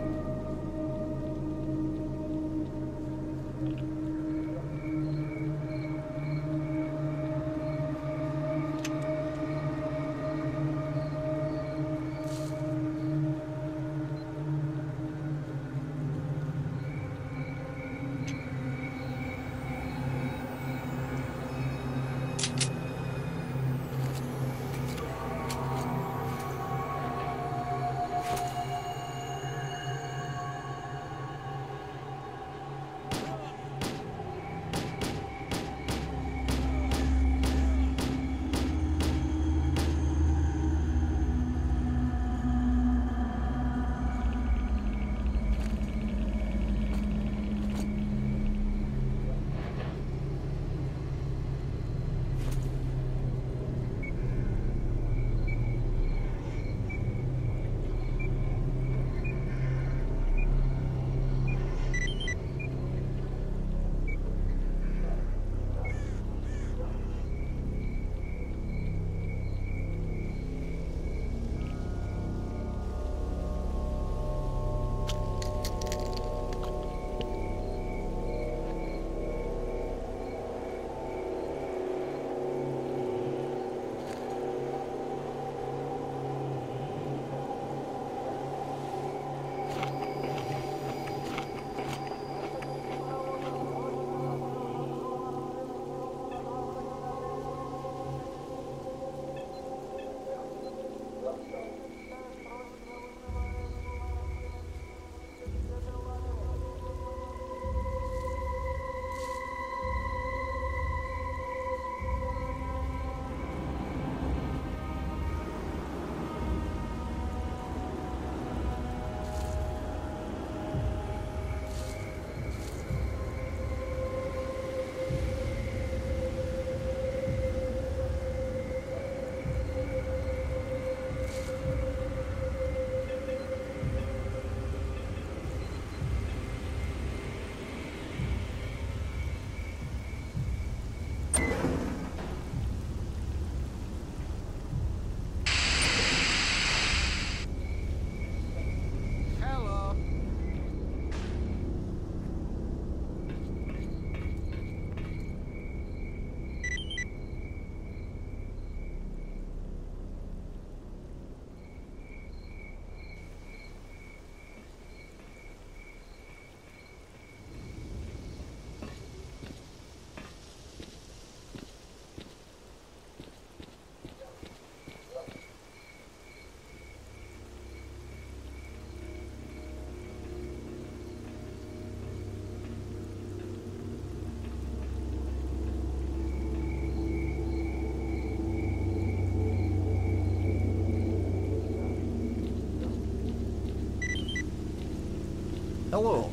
Hello.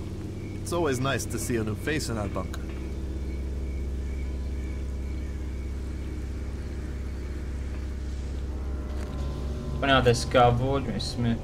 It's always nice to see a new face in our bunker. One of the Skadovsk isn't it?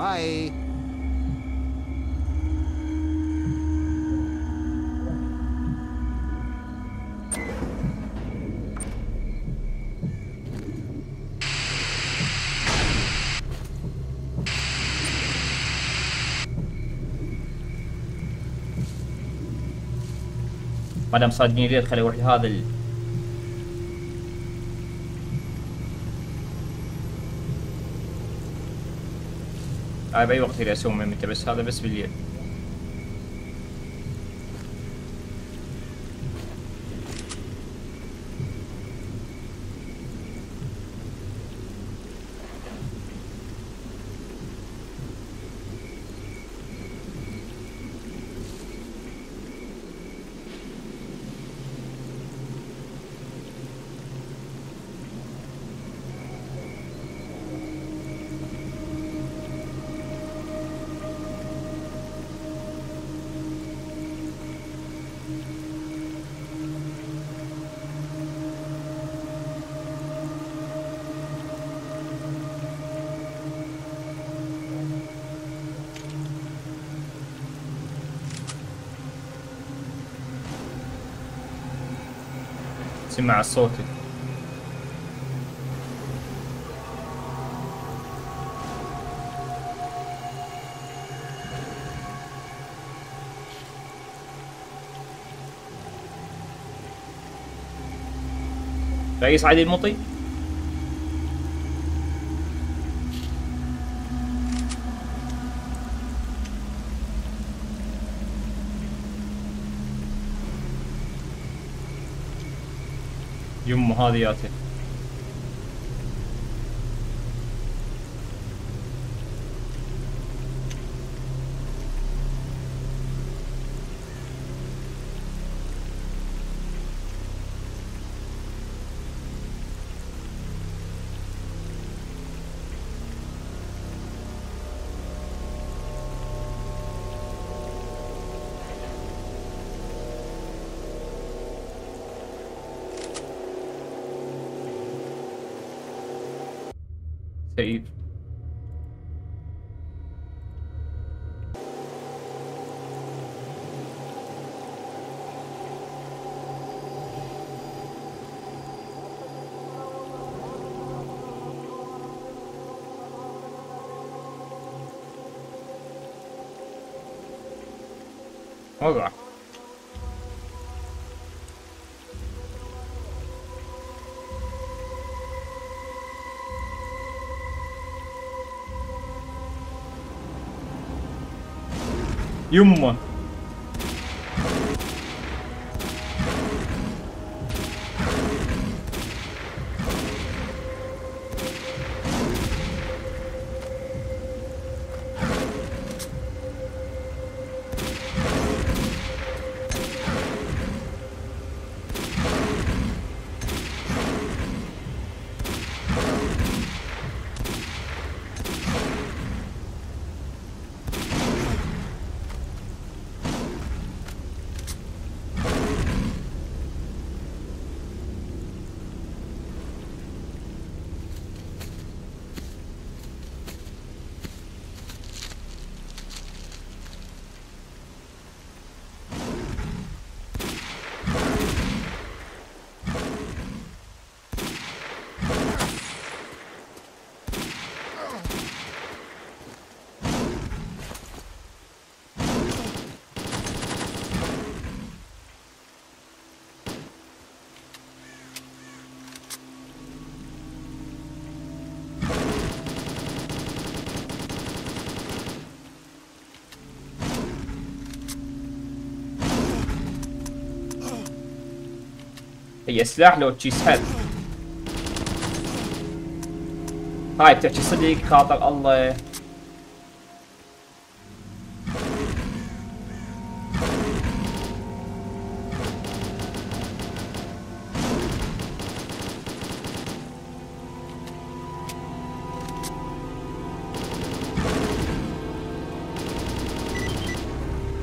Bye. ما دام صادقين اليد خليه يروح لهذا ال... هاي باي وقت يقدر يسوي مهمته، بس هذا بس باليد. سمع الصوت رئيس علي المطي. يمه هذه ياته سيد. وقع يمه هي سلاح لو تشي سحب. هاي بتحكي صدق خاطر الله.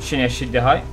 شنو هالشدة هاي؟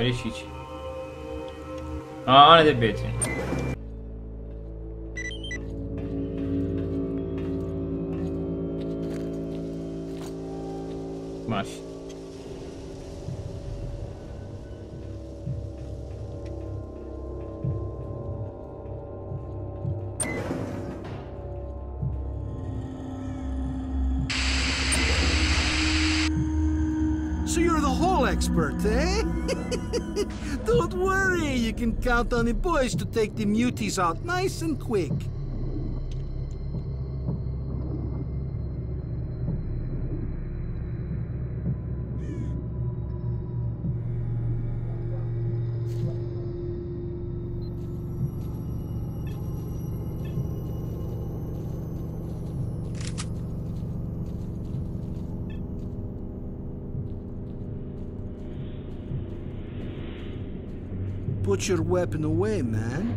Полечить. А, надо бить. Маш. Expert, eh? Don't worry, you can count on the boys to take the muties out nice and quick. Put your weapon away, man.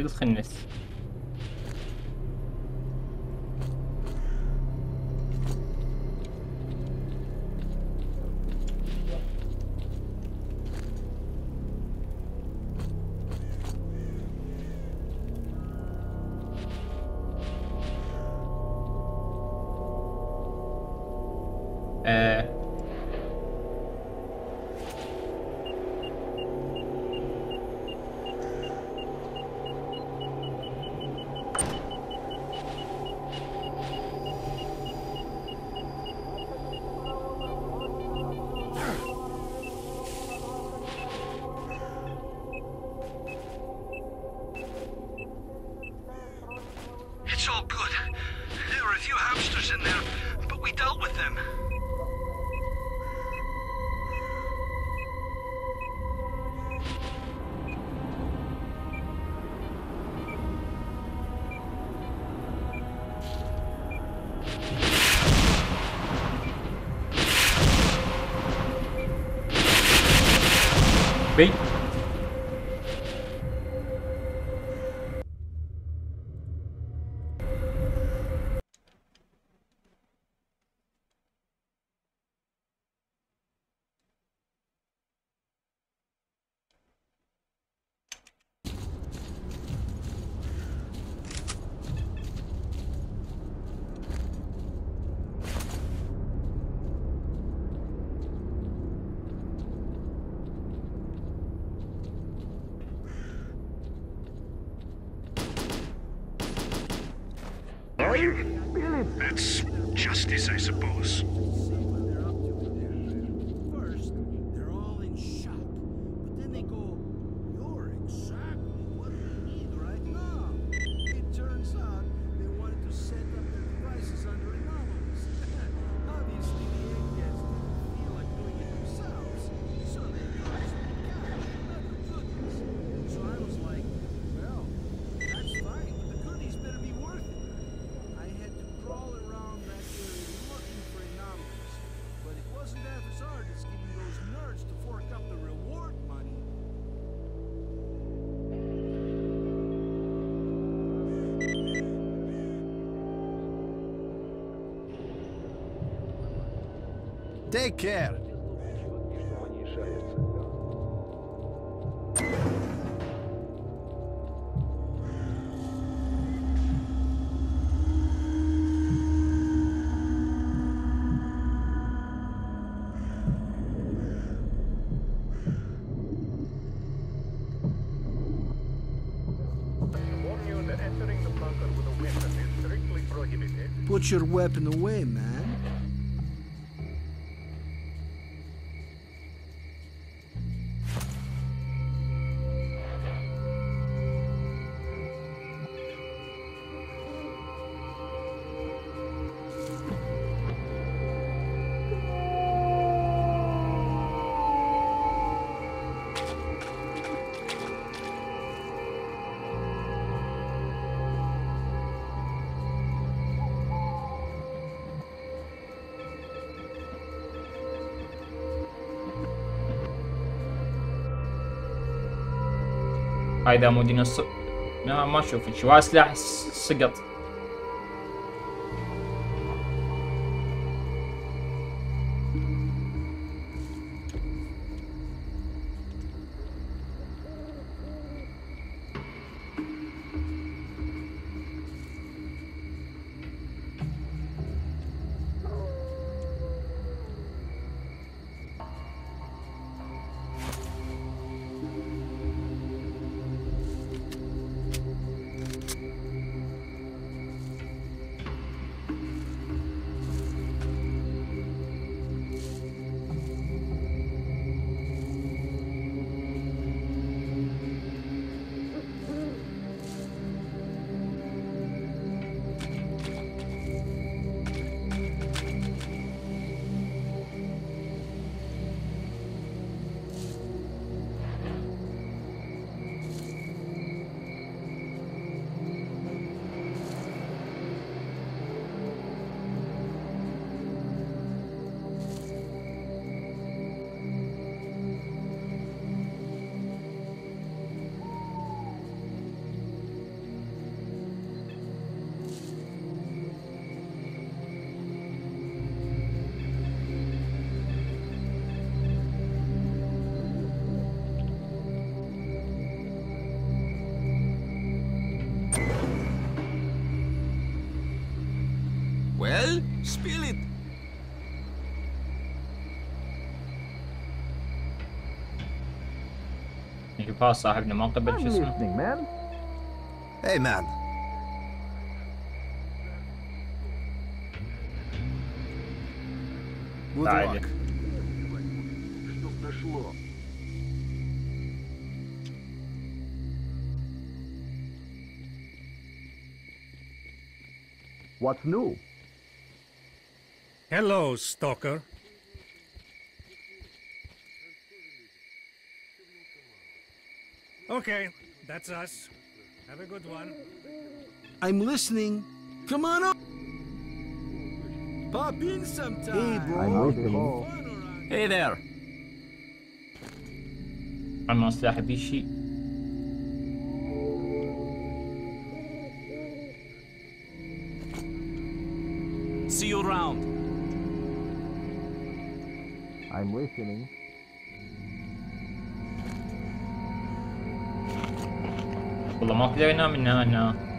الخنس That's justice, I suppose. First, they're all in shock, but then they go, "You're exactly what we need right now." It turns out they wanted to set up their prices under anomalies. Obviously, the Indians didn't feel like doing it themselves, so they used the goodies. So I was like, "Well, that's fine, but the goodies better be worth it." All around that area looking for anomalies, but it wasn't half as hard as getting those nerds to fork up the reward money. Take care. put your weapon away, man. هيدا مدينة الص... ما ما اشوف شيء، وهاي سلاح سقط. Well, spill it. You pass, صاحبنا ما قبل شو اسمه. Man. Hey man. Good luck. What's new? Hello, Stalker. Okay, that's us. Have a good one. I'm listening. Come on up. Pop in sometime. Hey, bro. Hey there. I'm not happy shit. See you around. I'm listening. والله ما طلعنا من هنا.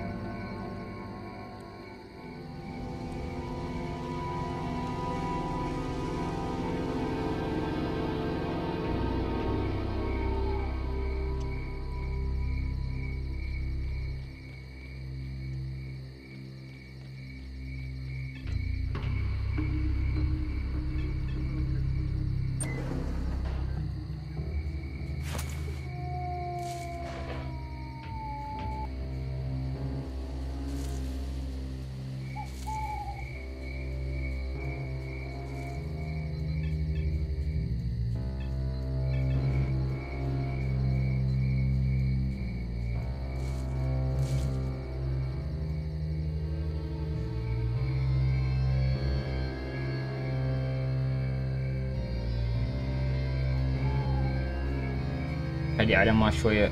هذه على ما شوية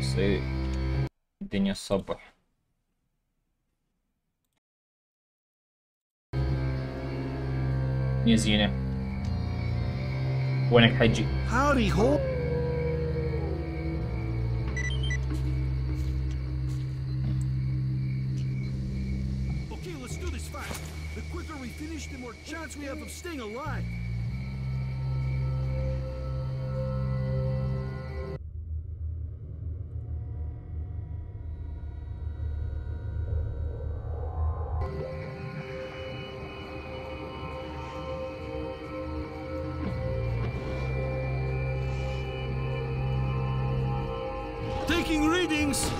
تصير الدنيا الصبح. يا زينة وينك حجي؟ هاوري هو Okay, let's do this fast. The quicker we finish, the more chance we have of staying alive. things?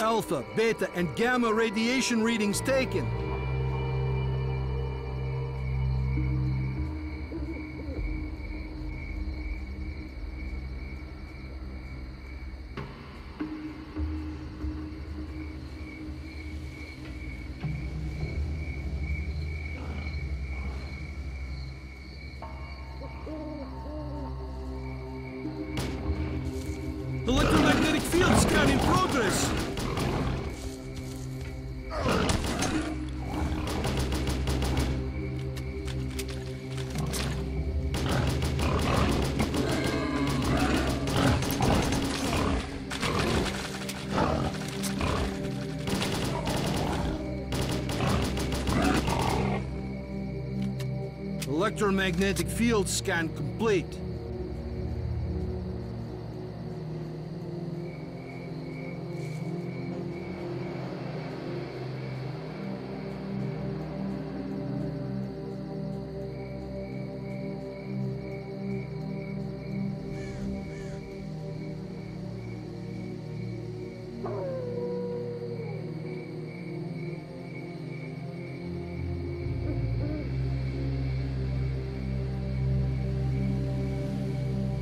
Alpha, beta, and gamma radiation readings taken. Electromagnetic field scan in progress. Electromagnetic field scan complete.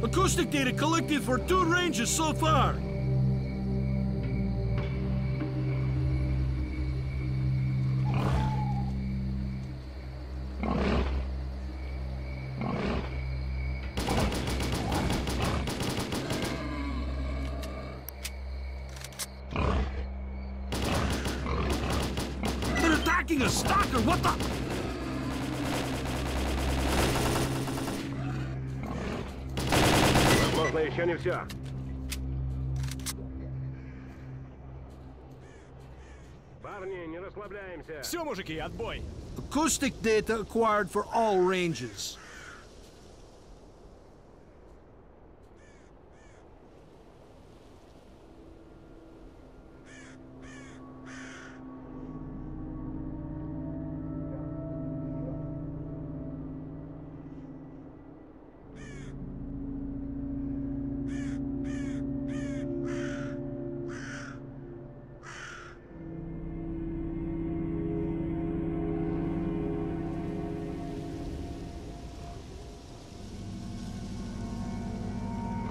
Acoustic data collected for two ranges so far. They're attacking a stalker, what the? Еще не все. Парни, не расслабляемся. Все, мужики, отбой. Acoustic data acquired for all ranges.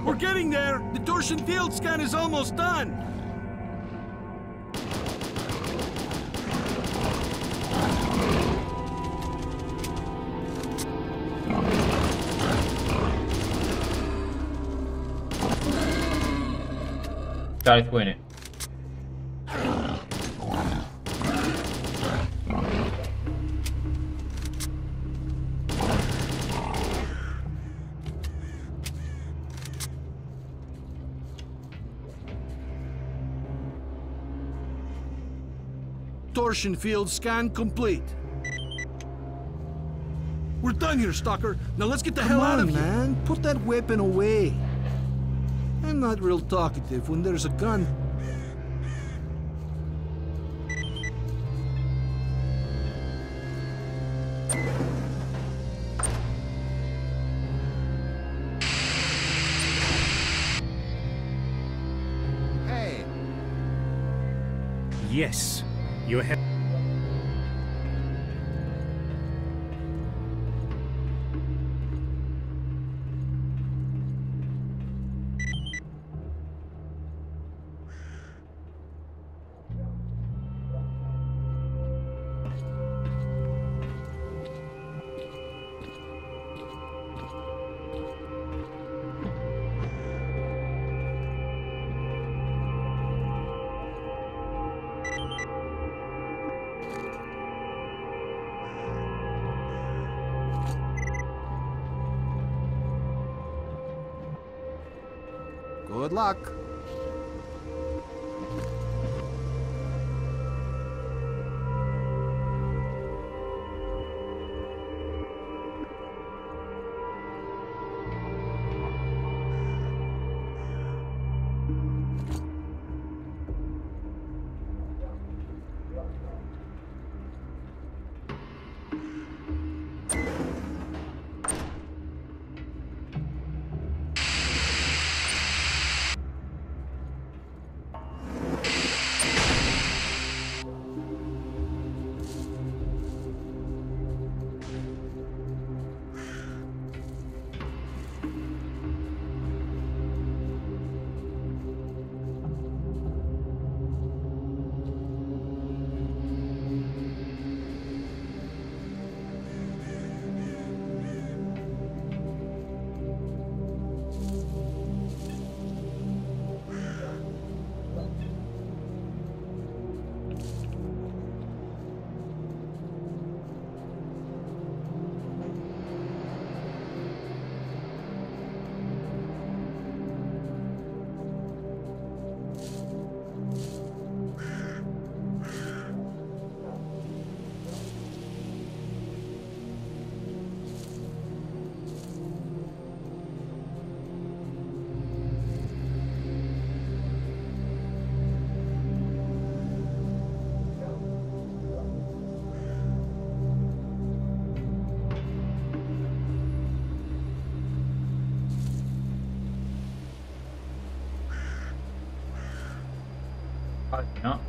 We're getting there! The torsion field scan is almost done! Guys, win it. Torsion field scan complete. We're done here, Stalker. Now let's get the hell out of here. Come on, man. Put that weapon away. I'm not real talkative when there's a gun. Hey. Yes. You have. Good luck. Probably not.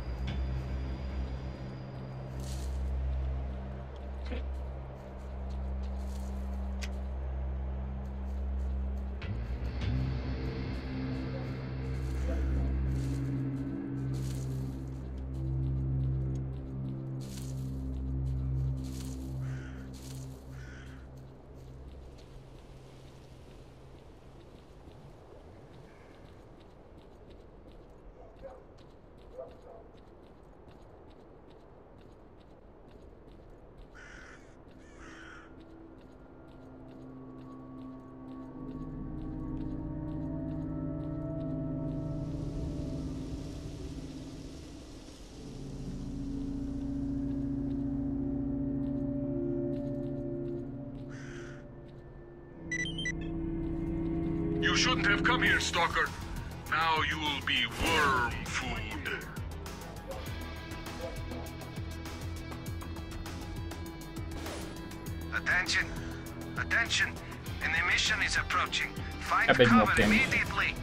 You shouldn't have come here, Stalker. Now you'll be worm food. Attention! Attention! An emission is approaching. Find cover immediately.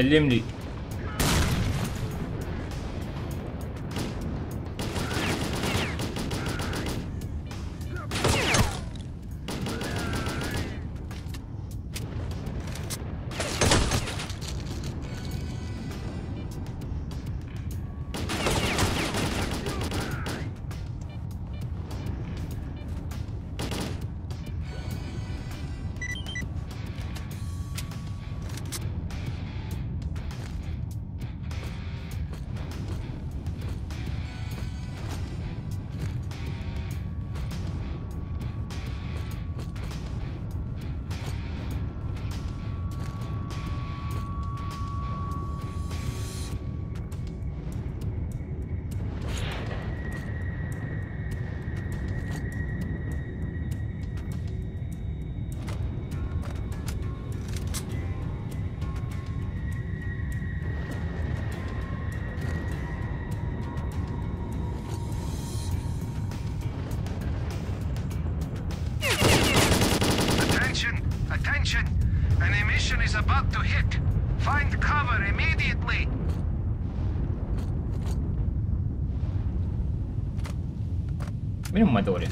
كلمني ما دوري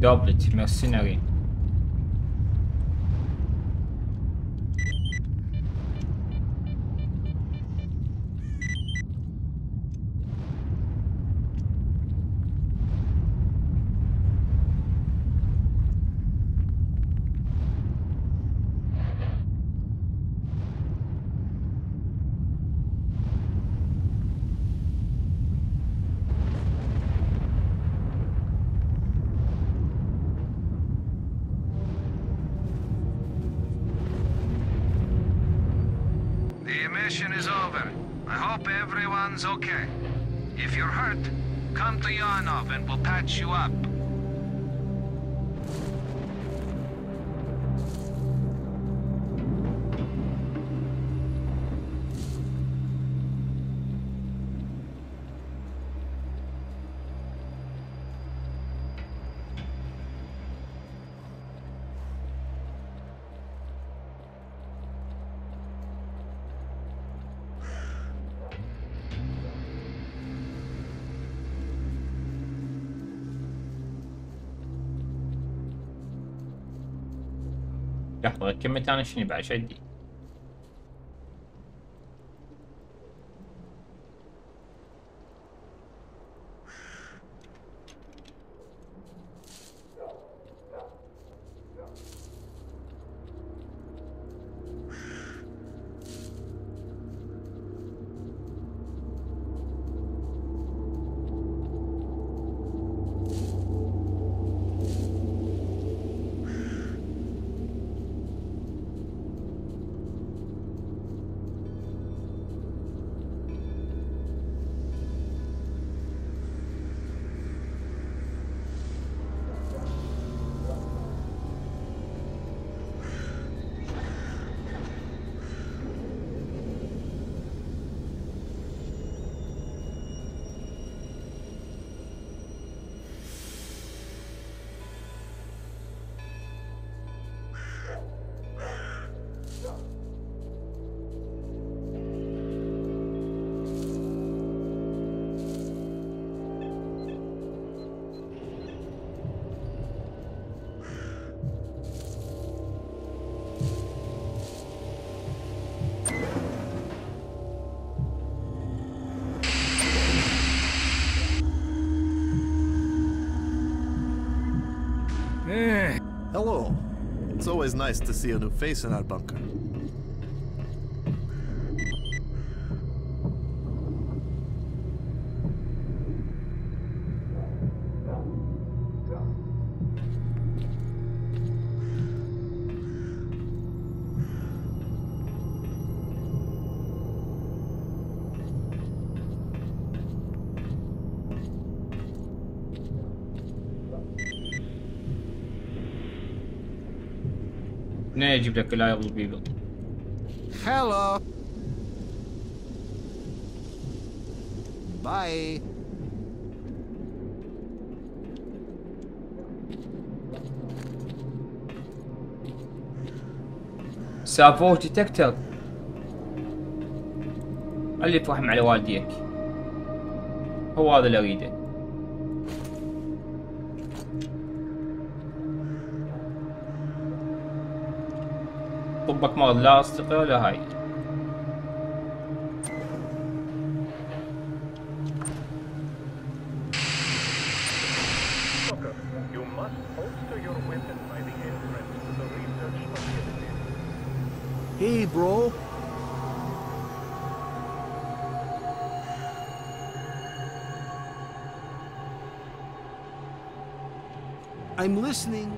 دوبلت مرسيناري is over. I hope everyone's okay. If you're hurt, come to Yanov and we'll patch you up. لحظة كملت انا شنو بعد شدي Hello. It's always nice to see a new face in our bunker. هنا يجيب لك reliable people. Hello. Bye. سافور ديتكتر. اللي ترحم على والديك. هو هذا اللي اريده. طبك مرض لا أصدقاء لا هاي Hey bro I'm listening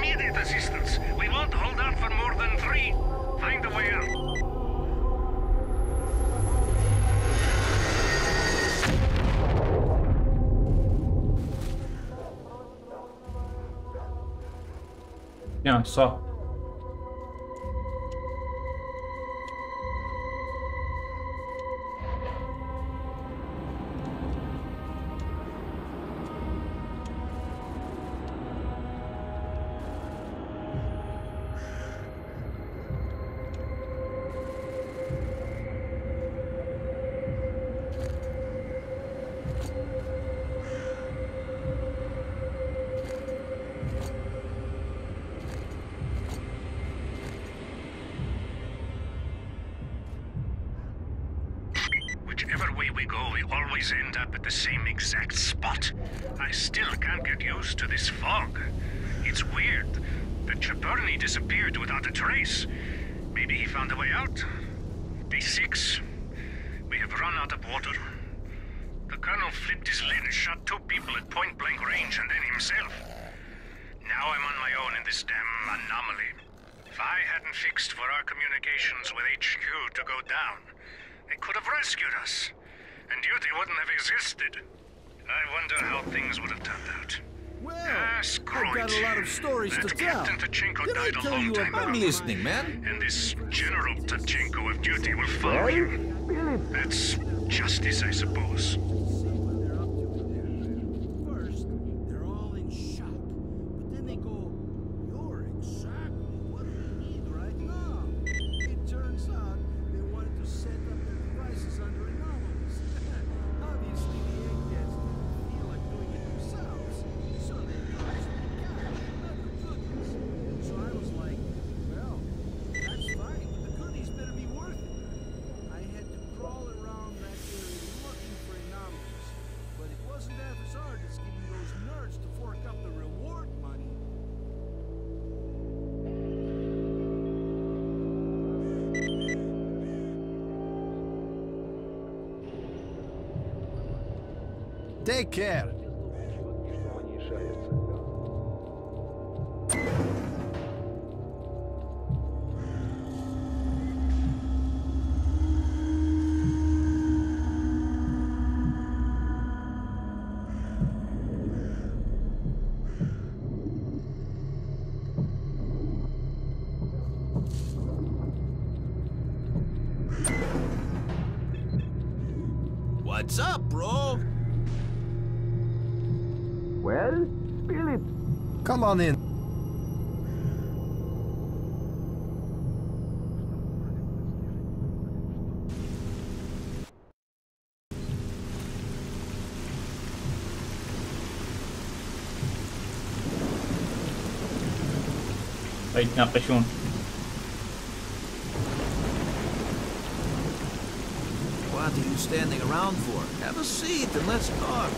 Immediate assistance. We won't hold out for more than three. Find a way out. Yeah, so. Whichever way we go, we always end up at the same exact spot. I still can't get used to this fog. It's weird. The Chaperny disappeared without a trace. Maybe he found a way out? Day six. We have run out of water. The colonel flipped his lid and shot two people at point-blank range and then himself. Now I'm on my own in this damn anomaly. If I hadn't fixed for our communications with H Q to go down, they could have rescued us, and Duty wouldn't have existed. I wonder how things would have turned out. Well, ah, I've got a lot of stories that to tell. Captain Tachenko Did died I tell a long you time I'm ago. listening, man. And this General Tachenko of Duty will follow you. That's justice, I suppose. Take care. What's up, bro? Well, spill it. Come on in. Wait, not the shoon. What are you standing around for? Have a seat and let's talk.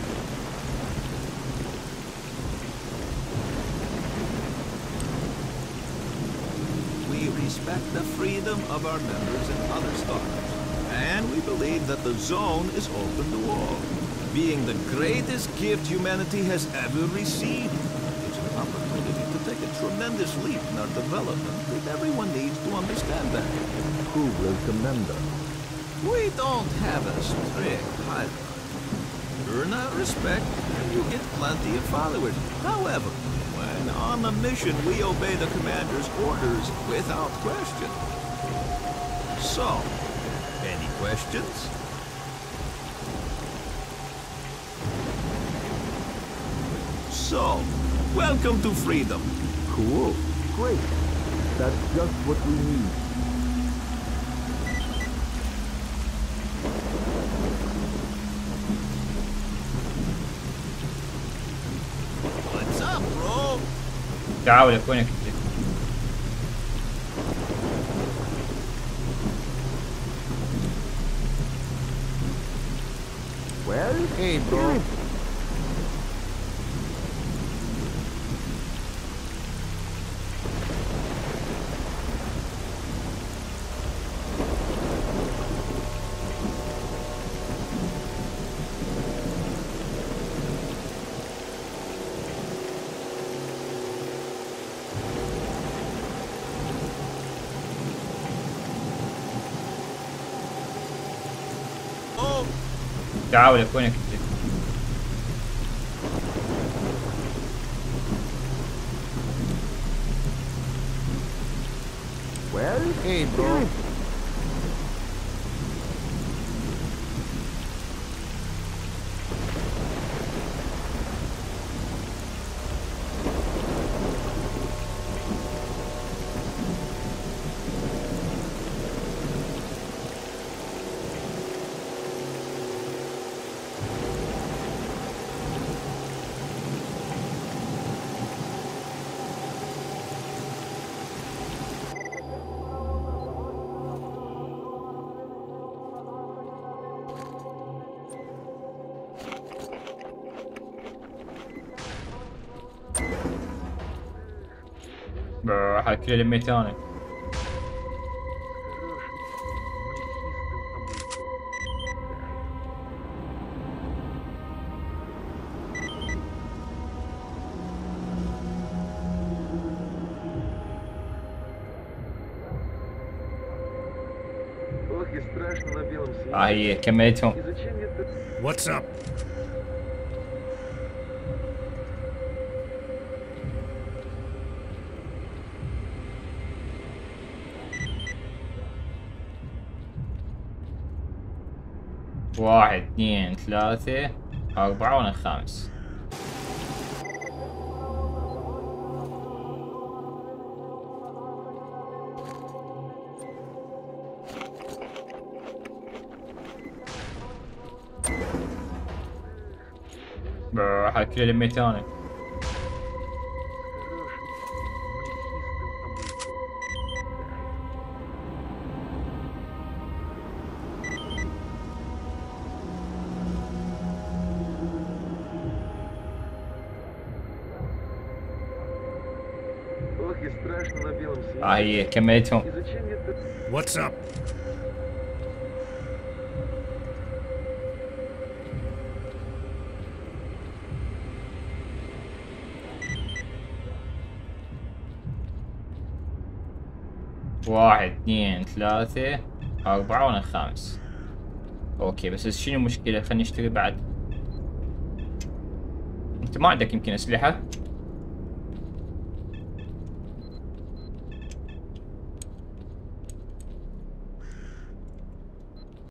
We respect the freedom of our members and other stalkers, and we believe that the zone is open to all, being the greatest gift humanity has ever received. It's an opportunity to take a tremendous leap in our development that everyone needs to understand that. Who will commend us? We don't have a strict hierarchy. Earn our respect, and you get plenty of followers. However, when on a mission, we obey the commander's orders without question. So, any questions? So, welcome to Freedom. Cool. Great. That's just what we need. Да, я понял. Well, hey, bro. Да, я понял. Well, hey, bro. Aquilo ele meteu, né? Aí, que meteu. What's up? واحد اثنين ثلاثة أربعة والخامس. بروح أكل الميتانة. А я кем-то. What's up? واحد اثنين ثلاثة أربعة وأنا الخامس. أوكي بس شنو المشكلة؟ خلينا نشتري بعد. أنت ما عندك يمكن أسلحة؟